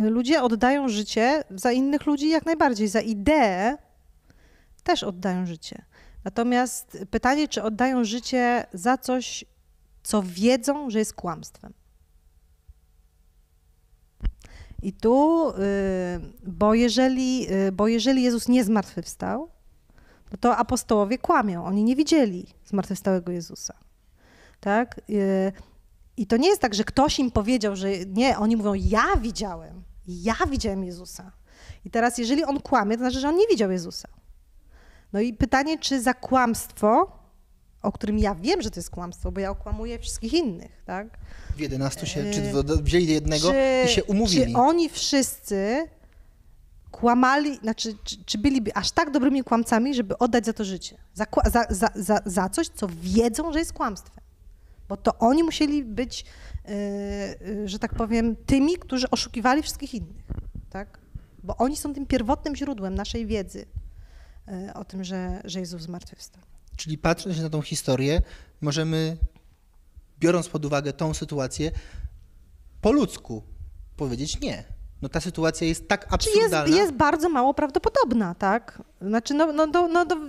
ludzie oddają życie za innych ludzi jak najbardziej, za ideę też oddają życie. Natomiast pytanie, czy oddają życie za coś, co wiedzą, że jest kłamstwem. I tu, bo jeżeli Jezus nie zmartwychwstał, no to apostołowie kłamią. Oni nie widzieli zmartwychwstałego Jezusa. Tak? I to nie jest tak, że ktoś im powiedział, że nie, oni mówią, ja widziałem Jezusa. I teraz, jeżeli on kłamie, to znaczy, że on nie widział Jezusa. No i pytanie, czy za kłamstwo, o którym ja wiem, że to jest kłamstwo, bo ja okłamuję wszystkich innych, tak? W 11 się, czy wzięli jednego i się umówili. Czy oni wszyscy kłamali, znaczy, czy byliby aż tak dobrymi kłamcami, żeby oddać za to życie, za coś, co wiedzą, że jest kłamstwem. Bo to oni musieli być, że tak powiem, tymi, którzy oszukiwali wszystkich innych, tak? Bo oni są tym pierwotnym źródłem naszej wiedzy o tym, że Jezus zmartwychwstał. Czyli patrząc na tą historię, możemy, biorąc pod uwagę tą sytuację, po ludzku powiedzieć nie. No ta sytuacja jest tak absurdalna. Jest bardzo mało prawdopodobna, tak? Znaczy,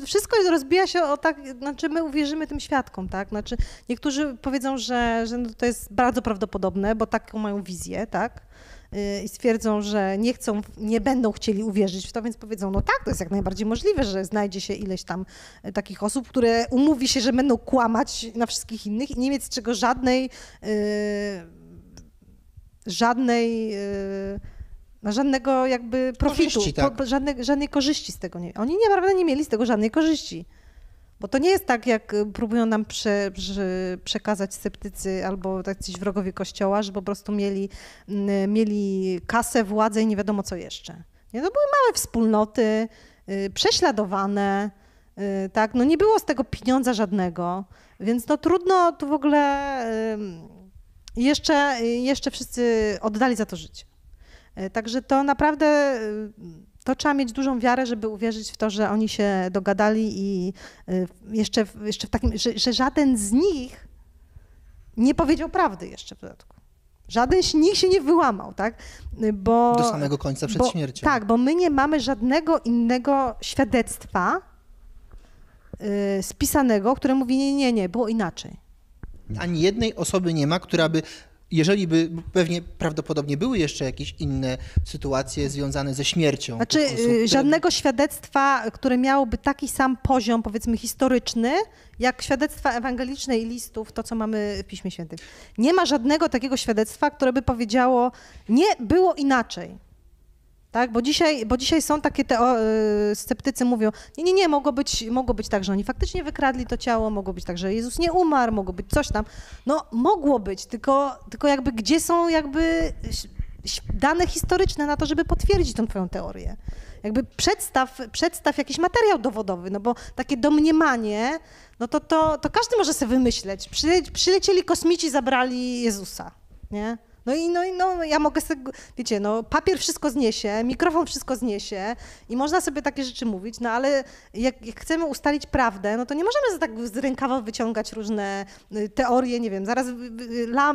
wszystko rozbija się o tak, znaczy my uwierzymy tym świadkom, tak? Znaczy niektórzy powiedzą, że no to jest bardzo prawdopodobne, bo taką mają wizję, tak? I stwierdzą, że nie chcą, nie będą chcieli uwierzyć w to, więc powiedzą, no tak, to jest jak najbardziej możliwe, że znajdzie się ileś tam takich osób, które umówi się, że będą kłamać na wszystkich innych i nie mieć z czego żadnego jakby profitu, korzyści, tak? Żadnej korzyści z tego nie. Oni naprawdę nie mieli z tego żadnej korzyści. Bo to nie jest tak, jak próbują nam przekazać sceptycy albo tacy wrogowie Kościoła, że po prostu mieli kasę, władzę i nie wiadomo co jeszcze. Nie? To były małe wspólnoty, prześladowane, tak? No nie było z tego pieniądza żadnego, więc no trudno tu w ogóle. Jeszcze wszyscy oddali za to życie. Także to naprawdę, to trzeba mieć dużą wiarę, żeby uwierzyć w to, że oni się dogadali i jeszcze w takim, że żaden z nich nie powiedział prawdy jeszcze w dodatku. Żaden z nich się nie wyłamał, tak? Do samego końca przed śmiercią. Tak, bo my nie mamy żadnego innego świadectwa spisanego, które mówi nie, było inaczej. Ani jednej osoby nie ma, która by, jeżeli by, pewnie prawdopodobnie były jeszcze jakieś inne sytuacje związane ze śmiercią. Znaczy osób, żadnego świadectwa, które miałoby taki sam poziom, powiedzmy, historyczny, jak świadectwa ewangeliczne i listów, to co mamy w Piśmie Świętym. Nie ma żadnego takiego świadectwa, które by powiedziało, nie było inaczej. Tak, bo dzisiaj są takie sceptycy, mówią, nie, mogło być tak, że oni faktycznie wykradli to ciało, mogło być tak, że Jezus nie umarł, mogło być coś tam. No mogło być, tylko jakby gdzie są jakby dane historyczne na to, żeby potwierdzić tą twoją teorię. Jakby przedstaw jakiś materiał dowodowy, no bo takie domniemanie, no to każdy może sobie wymyśleć. Przylecieli kosmici, zabrali Jezusa, nie? No ja mogę sobie, wiecie, no papier wszystko zniesie, mikrofon wszystko zniesie i można sobie takie rzeczy mówić, no ale jak chcemy ustalić prawdę, no to nie możemy tak z rękawa wyciągać różne teorie, nie wiem, zaraz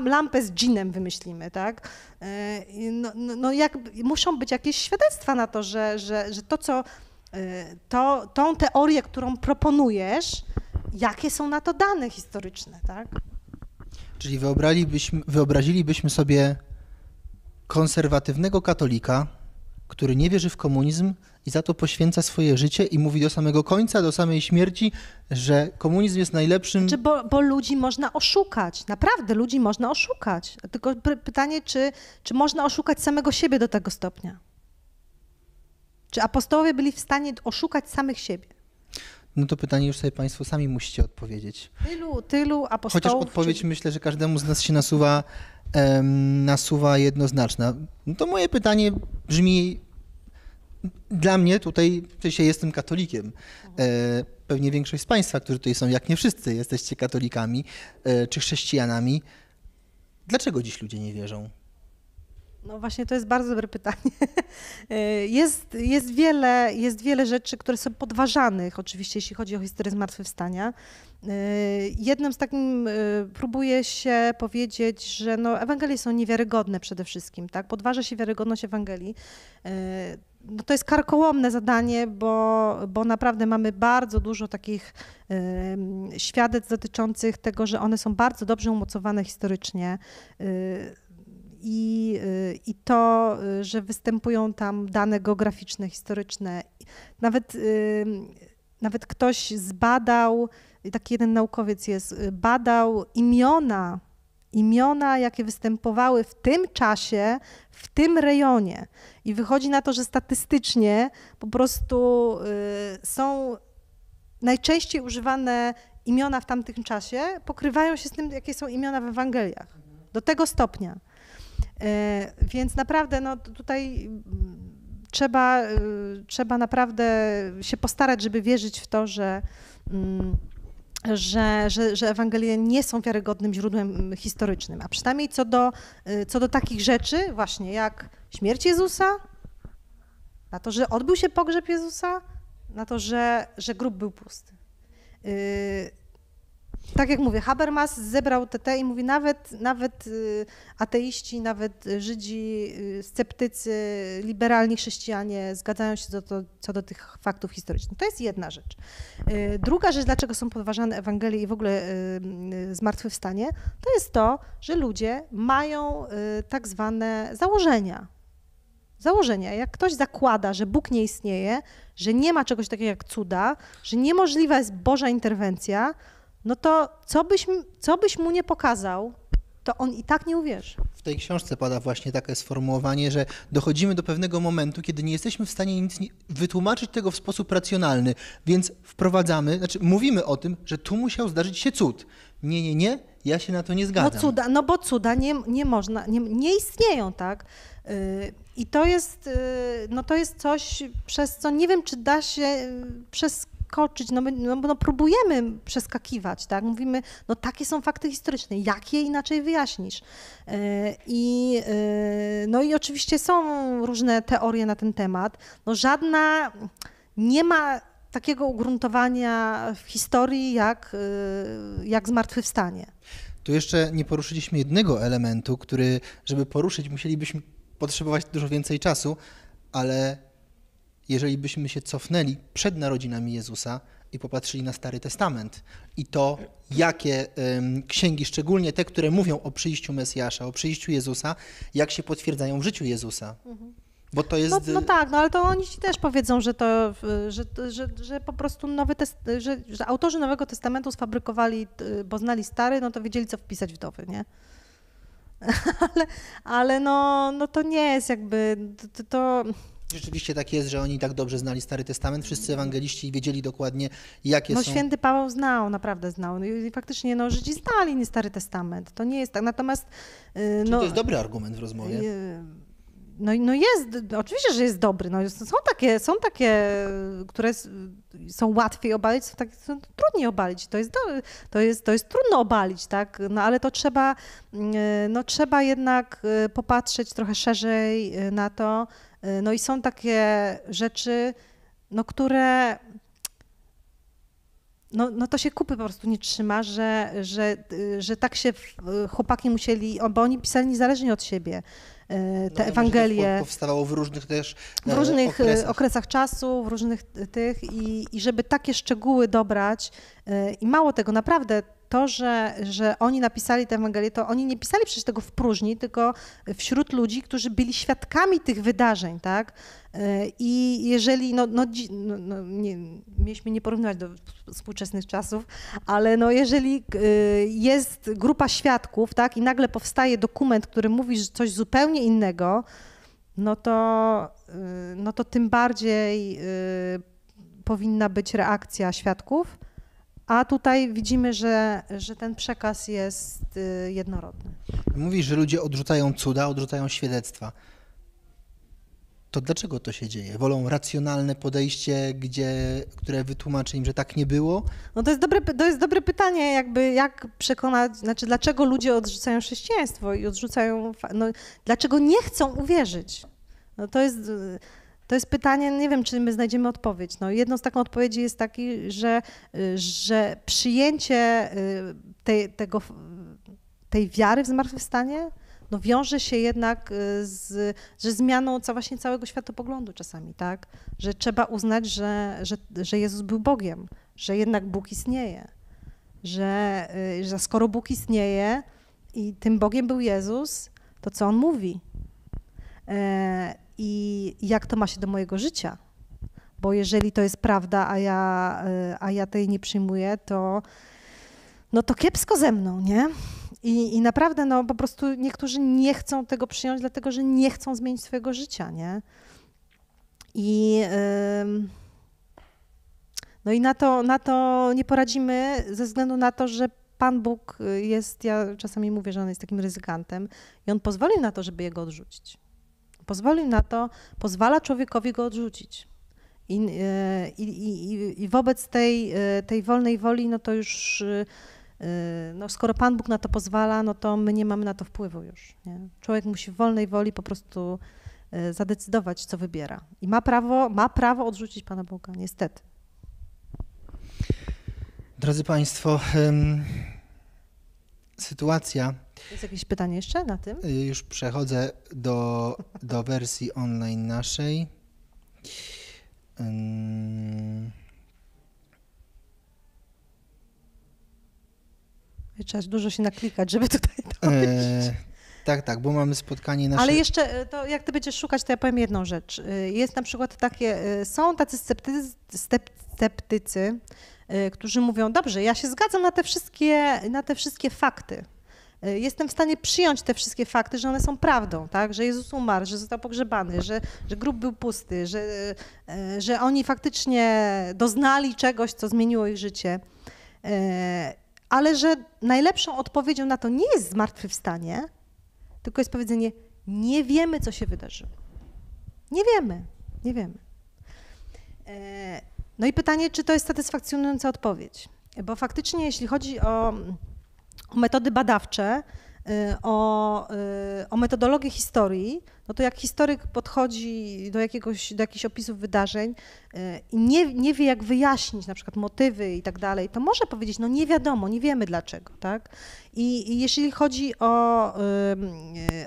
lampę z dżinem wymyślimy, tak? Muszą być jakieś świadectwa na to, że tą teorię, którą proponujesz, jakie są na to dane historyczne, tak? Czyli wyobrazilibyśmy sobie konserwatywnego katolika, który nie wierzy w komunizm i za to poświęca swoje życie i mówi do samego końca, do samej śmierci, że komunizm jest najlepszym... Znaczy, bo ludzi można oszukać, naprawdę ludzi można oszukać. Tylko pytanie, czy można oszukać samego siebie do tego stopnia? Czy apostołowie byli w stanie oszukać samych siebie? No to pytanie już sobie Państwo sami musicie odpowiedzieć. Tylu apostołów... Chociaż odpowiedź myślę, że każdemu z nas się nasuwa jednoznaczna. No to moje pytanie brzmi, dla mnie tutaj, przecież jestem katolikiem, pewnie większość z Państwa, którzy tutaj są, jak nie wszyscy, jesteście katolikami czy chrześcijanami. Dlaczego dziś ludzie nie wierzą? No właśnie, to jest bardzo dobre pytanie. Jest wiele rzeczy, które są podważanych, oczywiście, jeśli chodzi o historię zmartwychwstania. Jednym z takim próbuje się powiedzieć, że no, Ewangelie są niewiarygodne przede wszystkim, tak? Podważa się wiarygodność Ewangelii. No to jest karkołomne zadanie, bo naprawdę mamy bardzo dużo takich świadectw dotyczących tego, że one są bardzo dobrze umocowane historycznie. I to, że występują tam dane geograficzne, historyczne. Nawet ktoś zbadał, taki jeden naukowiec jest, badał imiona, jakie występowały w tym czasie, w tym rejonie. I wychodzi na to, że statystycznie po prostu są najczęściej używane imiona w tamtym czasie, pokrywają się z tym, jakie są imiona w Ewangeliach. Do tego stopnia. Więc naprawdę no, tutaj Trzeba naprawdę się postarać, żeby wierzyć w to, że Ewangelie nie są wiarygodnym źródłem historycznym, a przynajmniej co do takich rzeczy właśnie jak śmierć Jezusa, na to, że odbył się pogrzeb Jezusa, na to, że grób był pusty. Tak jak mówię, Habermas zebrał te i mówi, nawet ateiści, nawet Żydzi, sceptycy, liberalni chrześcijanie zgadzają się co do tych faktów historycznych. To jest jedna rzecz. Druga rzecz, dlaczego są podważane Ewangelie i w ogóle Zmartwychwstanie, to jest to, że ludzie mają tak zwane założenia. Jak ktoś zakłada, że Bóg nie istnieje, że nie ma czegoś takiego jak cuda, że niemożliwa jest Boża interwencja, no to co byś mu nie pokazał, to on i tak nie uwierzy. W tej książce pada właśnie takie sformułowanie, że dochodzimy do pewnego momentu, kiedy nie jesteśmy w stanie nic wytłumaczyć tego w sposób racjonalny, więc mówimy o tym, że tu musiał zdarzyć się cud. Nie, ja się na to nie zgadzam. No bo cuda nie istnieją, tak? I to jest, no to jest coś, przez co nie wiem, czy da się przeskoczyć, no próbujemy przeskakiwać, tak? Mówimy, no takie są fakty historyczne, jak je inaczej wyjaśnisz? I oczywiście są różne teorie na ten temat, no żadna nie ma takiego ugruntowania w historii jak Zmartwychwstanie. Tu jeszcze nie poruszyliśmy jednego elementu, który, żeby poruszyć, musielibyśmy potrzebować dużo więcej czasu, ale jeżeli byśmy się cofnęli przed narodzinami Jezusa i popatrzyli na Stary Testament i to, jakie księgi, szczególnie te, które mówią o przyjściu Mesjasza, o przyjściu Jezusa, jak się potwierdzają w życiu Jezusa. Mhm. Bo to jest... No tak, ale to oni ci też powiedzą, że po prostu że autorzy Nowego Testamentu sfabrykowali, bo znali Stary, no to wiedzieli, co wpisać w Nowy, nie? Ale no to nie jest jakby... Rzeczywiście tak jest, że oni tak dobrze znali Stary Testament, wszyscy ewangeliści wiedzieli dokładnie, jakie są... Święty Paweł naprawdę znał i faktycznie Żydzi znali nie Stary Testament, to nie jest tak, natomiast... Czyli to jest dobry argument w rozmowie? Jest, oczywiście, że jest dobry, są takie, które są łatwiej obalić, są takie, są trudniej obalić, to jest trudno obalić, tak, ale to trzeba jednak popatrzeć trochę szerzej na to, i są takie rzeczy, które... to się kupy po prostu nie trzyma, że tak się chłopaki musieli, bo oni pisali niezależnie od siebie te Ewangelie. Powstawało w różnych też okresach czasu, w różnych tych i żeby takie szczegóły dobrać i mało tego, naprawdę to, że oni napisali te Ewangelie, to oni nie pisali przecież tego w próżni, tylko wśród ludzi, którzy byli świadkami tych wydarzeń, tak? I jeżeli, mieliśmy nie porównywać do współczesnych czasów, ale jeżeli jest grupa świadków, tak? I nagle powstaje dokument, który mówi coś zupełnie innego, no to tym bardziej powinna być reakcja świadków. A tutaj widzimy, że ten przekaz jest jednorodny. Mówisz, że ludzie odrzucają cuda, odrzucają świadectwa. To dlaczego to się dzieje? Wolą racjonalne podejście, które wytłumaczy im, że tak nie było? To jest dobre pytanie, jak przekonać, dlaczego ludzie odrzucają chrześcijaństwo i odrzucają, dlaczego nie chcą uwierzyć? To jest pytanie, nie wiem, czy my znajdziemy odpowiedź. Jedną z takich odpowiedzi jest taki, że przyjęcie tej wiary w Zmartwychwstanie wiąże się jednak ze zmianą całego światopoglądu czasami, tak? Że trzeba uznać, że Jezus był Bogiem, że jednak Bóg istnieje, że skoro Bóg istnieje i tym Bogiem był Jezus, to co On mówi? I jak to ma się do mojego życia, bo jeżeli to jest prawda, a ja tej nie przyjmuję, to kiepsko ze mną, nie? I naprawdę po prostu niektórzy nie chcą tego przyjąć, dlatego że nie chcą zmienić swojego życia, nie? I na to nie poradzimy ze względu na to, że Pan Bóg ja czasami mówię, że On jest takim ryzykantem i On pozwolił na to, żeby Jego odrzucić. Pozwolił na to, pozwala człowiekowi go odrzucić. I wobec tej wolnej woli, no to już, no skoro Pan Bóg na to pozwala, no to my nie mamy na to wpływu już. Nie? Człowiek musi w wolnej woli po prostu zadecydować, co wybiera. I ma prawo odrzucić Pana Boga, niestety. Drodzy Państwo, sytuacja... Jest jakieś pytanie jeszcze na tym? Już przechodzę do wersji online naszej. Trzeba dużo się naklikać, żeby tutaj dojść. Tak, bo mamy spotkanie nasze... Ale jeszcze, to jak ty będziesz szukać, to ja powiem jedną rzecz. Jest na przykład takie, są tacy sceptycy, którzy mówią, dobrze, ja się zgadzam na te wszystkie fakty. Jestem w stanie przyjąć te wszystkie fakty, że one są prawdą, tak? Że Jezus umarł, że został pogrzebany, że grób był pusty, że oni faktycznie doznali czegoś, co zmieniło ich życie. Ale że najlepszą odpowiedzią na to nie jest zmartwychwstanie, tylko jest powiedzenie, nie wiemy, co się wydarzyło. Nie wiemy. No i pytanie, czy to jest satysfakcjonująca odpowiedź? Bo faktycznie, jeśli chodzi o metody badawcze, o metodologię historii, no to jak historyk podchodzi do jakichś opisów wydarzeń i nie wie, jak wyjaśnić na przykład motywy i tak dalej, to może powiedzieć, no nie wiadomo, nie wiemy dlaczego, tak? I jeśli chodzi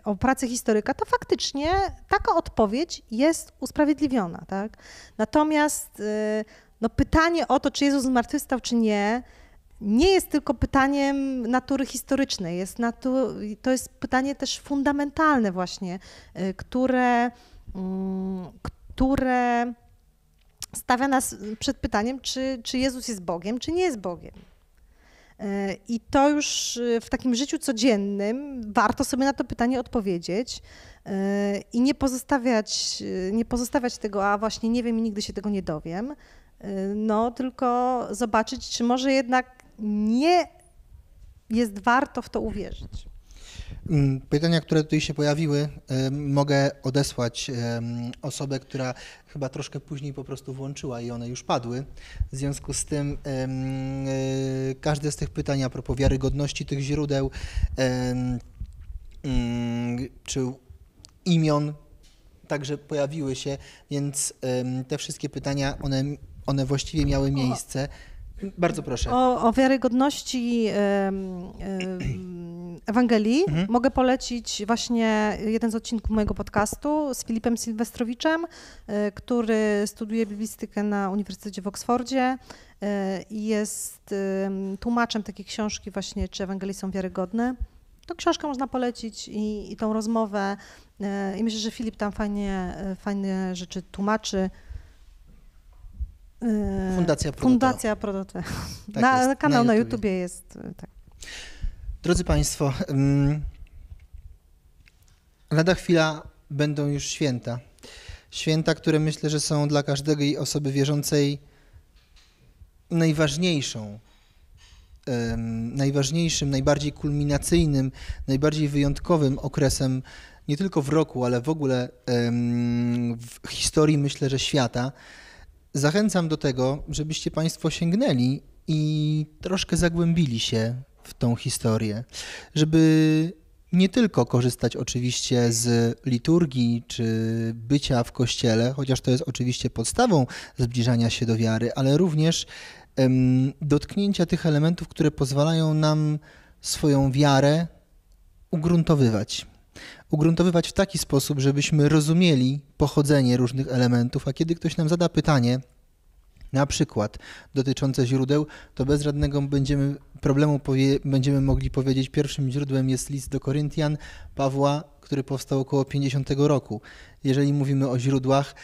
o pracę historyka, to faktycznie taka odpowiedź jest usprawiedliwiona, tak? Natomiast no pytanie o to, czy Jezus zmartwychwstał, czy nie jest tylko pytaniem natury historycznej, to jest pytanie też fundamentalne właśnie, które stawia nas przed pytaniem, czy Jezus jest Bogiem, czy nie jest Bogiem. I to już w takim życiu codziennym warto sobie na to pytanie odpowiedzieć i nie pozostawiać tego, a właśnie nie wiem i nigdy się tego nie dowiem, no tylko zobaczyć, czy może jednak nie jest warto w to uwierzyć. Pytania, które tutaj się pojawiły, mogę odesłać osobę, która chyba troszkę później po prostu włączyła i one już padły. W związku z tym każde z tych pytań a propos wiarygodności tych źródeł czy imion także pojawiły się, więc te wszystkie pytania, one właściwie miały miejsce. Bardzo proszę. O wiarygodności Ewangelii mogę polecić właśnie jeden z odcinków mojego podcastu z Filipem Sylwestrowiczem, który studiuje biblistykę na Uniwersytecie w Oksfordzie i jest tłumaczem takiej książki właśnie, czy Ewangelii są wiarygodne. To książkę można polecić i tą rozmowę i myślę, że Filip tam fajne rzeczy tłumaczy. Fundacja Prodoteo. Tak kanał na YouTubie jest. Tak. Drodzy Państwo, lada chwila będą już święta. Święta, które myślę, że są dla każdej osoby wierzącej najważniejszym, najbardziej kulminacyjnym, najbardziej wyjątkowym okresem nie tylko w roku, ale w ogóle w historii, myślę, że świata. Zachęcam do tego, żebyście Państwo sięgnęli i troszkę zagłębili się w tą historię, żeby nie tylko korzystać oczywiście z liturgii czy bycia w kościele, chociaż to jest oczywiście podstawą zbliżania się do wiary, ale również dotknięcia tych elementów, które pozwalają nam swoją wiarę ugruntowywać. Ugruntowywać w taki sposób, żebyśmy rozumieli pochodzenie różnych elementów, a kiedy ktoś nam zada pytanie, na przykład dotyczące źródeł, to bez żadnego problemu będziemy mogli powiedzieć, pierwszym źródłem jest list do Koryntian Pawła, który powstał około 50 roku. Jeżeli mówimy o źródłach,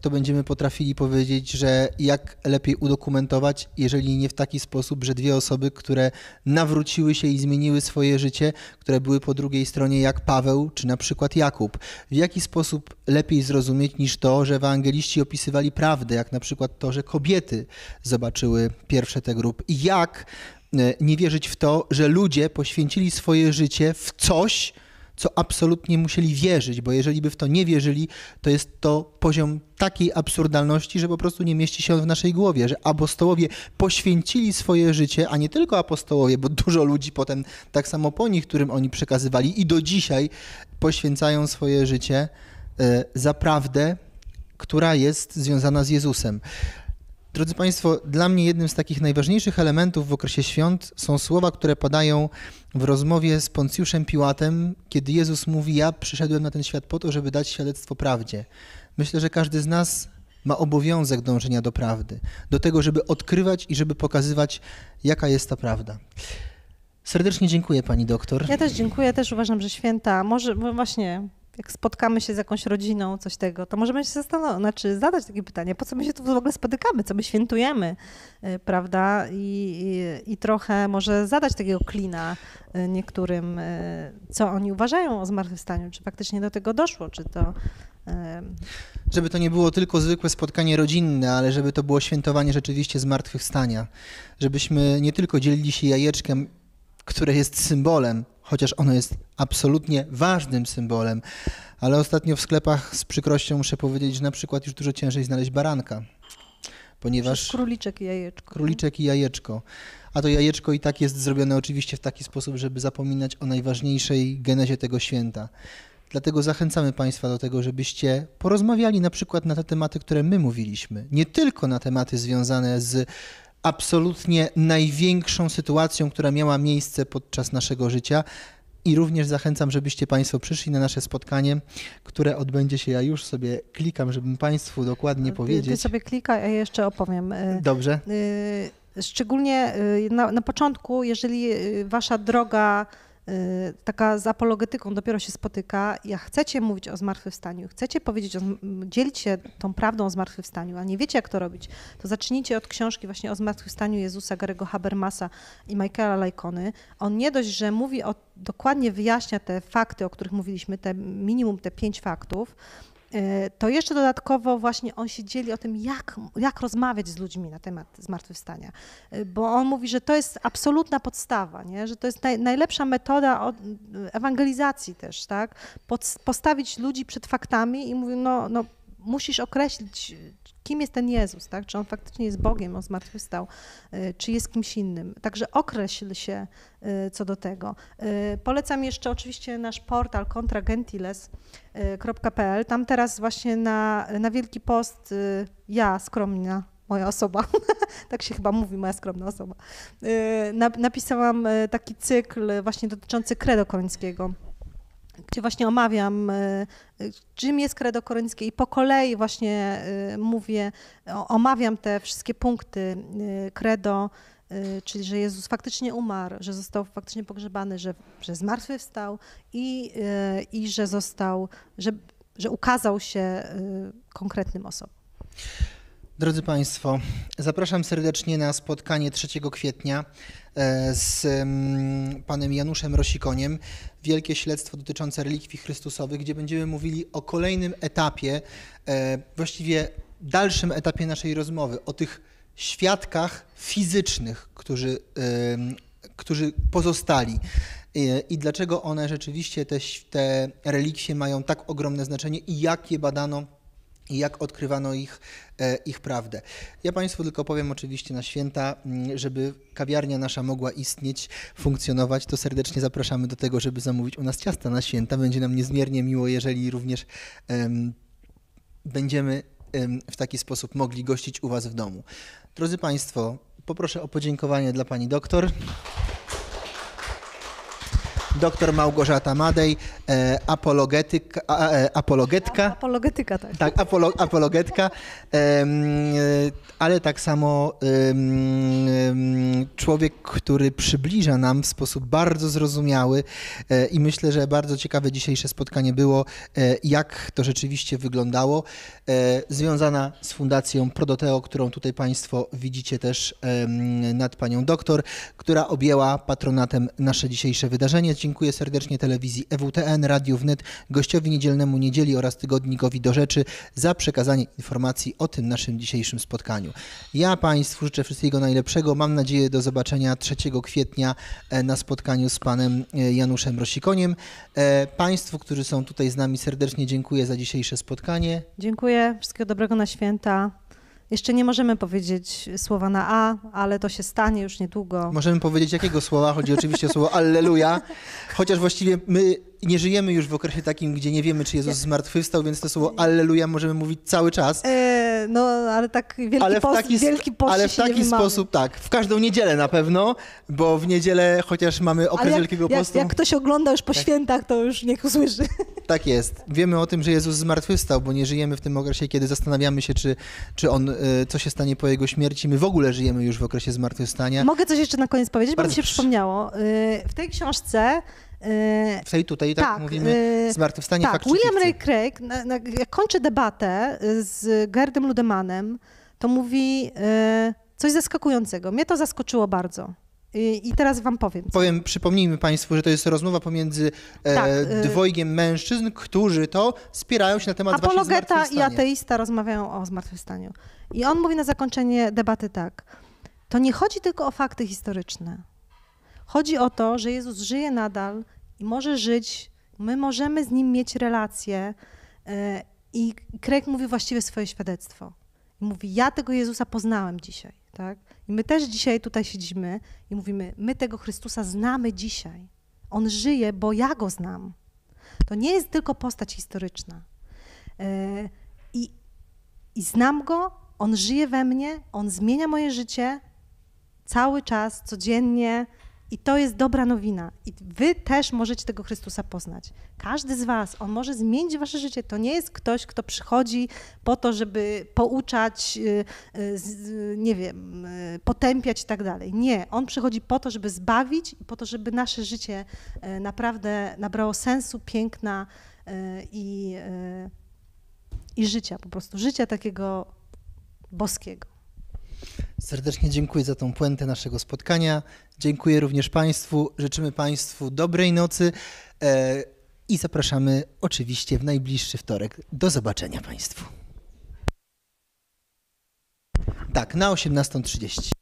to będziemy potrafili powiedzieć, że jak lepiej udokumentować, jeżeli nie w taki sposób, że dwie osoby, które nawróciły się i zmieniły swoje życie, które były po drugiej stronie jak Paweł czy na przykład Jakub. W jaki sposób lepiej zrozumieć niż to, że ewangeliści opisywali prawdę, jak na przykład to, że kobiety zobaczyły pierwsze te grupy. I jak nie wierzyć w to, że ludzie poświęcili swoje życie w coś, co absolutnie musieli wierzyć, bo jeżeli by w to nie wierzyli, to jest to poziom takiej absurdalności, że po prostu nie mieści się on w naszej głowie, że apostołowie poświęcili swoje życie, a nie tylko apostołowie, bo dużo ludzi potem tak samo po nich, którym oni przekazywali i do dzisiaj poświęcają swoje życie za prawdę, która jest związana z Jezusem. Drodzy Państwo, dla mnie jednym z takich najważniejszych elementów w okresie świąt są słowa, które padają w rozmowie z Poncjuszem Piłatem, kiedy Jezus mówi: ja przyszedłem na ten świat po to, żeby dać świadectwo prawdzie. Myślę, że każdy z nas ma obowiązek dążenia do prawdy, do tego, żeby odkrywać i żeby pokazywać, jaka jest ta prawda. Serdecznie dziękuję Pani doktor. Ja też dziękuję, też uważam, że święta, może właśnie... Jak spotkamy się z jakąś rodziną, coś tego, to możemy się zastanowić, znaczy zadać takie pytanie, po co my się tu w ogóle spotykamy, co my świętujemy, prawda? I trochę może zadać takiego klina niektórym, co oni uważają o zmartwychwstaniu, czy faktycznie do tego doszło, czy to... Żeby to nie było tylko zwykłe spotkanie rodzinne, ale żeby to było świętowanie rzeczywiście zmartwychwstania. Żebyśmy nie tylko dzielili się jajeczkiem, które jest symbolem, chociaż ono jest absolutnie ważnym symbolem, ale ostatnio w sklepach z przykrością muszę powiedzieć, że na przykład już dużo ciężej znaleźć baranka, ponieważ... Króliczek i jajeczko. Króliczek i jajeczko. A to jajeczko i tak jest zrobione oczywiście w taki sposób, żeby zapominać o najważniejszej genezie tego święta. Dlatego zachęcamy Państwa do tego, żebyście porozmawiali na przykład na te tematy, które my mówiliśmy. Nie tylko na tematy związane z absolutnie największą sytuacją, która miała miejsce podczas naszego życia, i również zachęcam, żebyście Państwo przyszli na nasze spotkanie, które odbędzie się, ja już sobie klikam, żebym Państwu dokładnie powiedzieć. Ty sobie klikaj, a ja jeszcze opowiem. Dobrze. Szczególnie na początku, jeżeli Wasza droga taka z apologetyką dopiero się spotyka, jak chcecie mówić o zmartwychwstaniu, chcecie powiedzieć, dzielić się tą prawdą o zmartwychwstaniu, a nie wiecie jak to robić, to zacznijcie od książki właśnie o zmartwychwstaniu Jezusa, Garego Habermasa i Michaela Lajkony. On nie dość, że mówi o, dokładnie wyjaśnia te fakty, o których mówiliśmy, te minimum te 5 faktów, to jeszcze dodatkowo właśnie on się dzieli o tym, jak rozmawiać z ludźmi na temat zmartwychwstania, bo on mówi, że to jest absolutna podstawa, nie? Że to jest najlepsza metoda ewangelizacji też, tak? Postawić ludzi przed faktami i mówi, no musisz określić, kim jest ten Jezus, tak? Czy on faktycznie jest Bogiem, on zmartwychwstał, czy jest kimś innym. Także określ się co do tego. Polecam jeszcze oczywiście nasz portal contragentiles.pl. Tam teraz właśnie na Wielki Post ja, skromna moja osoba, tak się chyba mówi, moja skromna osoba, napisałam taki cykl właśnie dotyczący credo koryńskiego, gdzie właśnie omawiam, czym jest credo koryńskie i po kolei właśnie mówię, omawiam te wszystkie punkty credo, czyli że Jezus faktycznie umarł, że został faktycznie pogrzebany, że zmartwychwstał i że został, że ukazał się konkretnym osobom. Drodzy Państwo, zapraszam serdecznie na spotkanie 3 kwietnia z panem Januszem Rosikoniem. Wielkie śledztwo dotyczące relikwii chrystusowych, gdzie będziemy mówili o kolejnym etapie, właściwie dalszym etapie naszej rozmowy, o tych świadkach fizycznych, którzy pozostali. I dlaczego one rzeczywiście, te relikwie mają tak ogromne znaczenie i jak je badano i jak odkrywano ich prawdę. Ja Państwu tylko powiem oczywiście na święta, żeby kawiarnia nasza mogła istnieć, funkcjonować, to serdecznie zapraszamy do tego, żeby zamówić u nas ciasta na święta. Będzie nam niezmiernie miło, jeżeli również będziemy w taki sposób mogli gościć u Was w domu. Drodzy Państwo, poproszę o podziękowanie dla Pani doktor. Doktor Małgorzata Madej, apologetka, tak. Tak, apologetka, ale tak samo człowiek, który przybliża nam w sposób bardzo zrozumiały i myślę, że bardzo ciekawe dzisiejsze spotkanie było, jak to rzeczywiście wyglądało, związana z Fundacją Prodoteo, którą tutaj Państwo widzicie też nad Panią doktor, która objęła patronatem nasze dzisiejsze wydarzenie. dziękuję serdecznie telewizji EWTN, Radiu Wnet, Gościowi Niedzielnemu Niedzieli oraz Tygodnikowi do Rzeczy za przekazanie informacji o tym naszym dzisiejszym spotkaniu. Ja Państwu życzę wszystkiego najlepszego. Mam nadzieję do zobaczenia 3 kwietnia na spotkaniu z Panem Januszem Rosikoniem. Państwu, którzy są tutaj z nami, serdecznie dziękuję za dzisiejsze spotkanie. Dziękuję. Wszystkiego dobrego na święta. Jeszcze nie możemy powiedzieć słowa na A, ale to się stanie już niedługo. Możemy powiedzieć jakiego słowa, chodzi oczywiście o słowo Alleluja, chociaż właściwie my nie żyjemy już w okresie takim, gdzie nie wiemy, czy Jezus zmartwychwstał, więc to słowo Alleluja możemy mówić cały czas. No, ale tak w taki sposób, tak, w każdą niedzielę na pewno, bo w niedzielę chociaż mamy okres Wielkiego Postu. Jak ktoś ogląda już po świętach, to już niech usłyszy. Tak jest. Wiemy o tym, że Jezus zmartwychwstał, bo nie żyjemy w tym okresie, kiedy zastanawiamy się, czy on, co się stanie po jego śmierci. My w ogóle żyjemy już w okresie zmartwychwstania. Mogę coś jeszcze na koniec powiedzieć, bo mi się przypomniało. W tej książce... Tutaj mówimy Zmartwychwstanie, tak, fakty. William Lane Craig, jak kończy debatę z Gerdem Lüdemannem, to mówi coś zaskakującego. Mnie to zaskoczyło bardzo. I teraz wam powiem. Przypomnijmy Państwu, że to jest rozmowa pomiędzy dwojgiem mężczyzn, którzy to spierają się na temat właśnie zmartwychwstania. Apologeta i ateista rozmawiają o zmartwychwstaniu. I on mówi na zakończenie debaty tak. To nie chodzi tylko o fakty historyczne. Chodzi o to, że Jezus żyje nadal i może żyć, my możemy z Nim mieć relacje i Craig mówi właściwie swoje świadectwo. Mówi, ja tego Jezusa poznałem dzisiaj, tak? I my też dzisiaj tutaj siedzimy i mówimy, my tego Chrystusa znamy dzisiaj. On żyje, bo ja Go znam. To nie jest tylko postać historyczna. I znam Go, On żyje we mnie, On zmienia moje życie cały czas, codziennie. I to jest dobra nowina. I wy też możecie tego Chrystusa poznać. Każdy z was, on może zmienić wasze życie. To nie jest ktoś, kto przychodzi po to, żeby pouczać, nie wiem, potępiać i tak dalej. Nie, on przychodzi po to, żeby zbawić i po to, żeby nasze życie naprawdę nabrało sensu, piękna i życia, po prostu życia takiego boskiego. Serdecznie dziękuję za tą puentę naszego spotkania. Dziękuję również Państwu. Życzymy Państwu dobrej nocy i zapraszamy oczywiście w najbliższy wtorek. Do zobaczenia Państwu. Tak, na 18:30.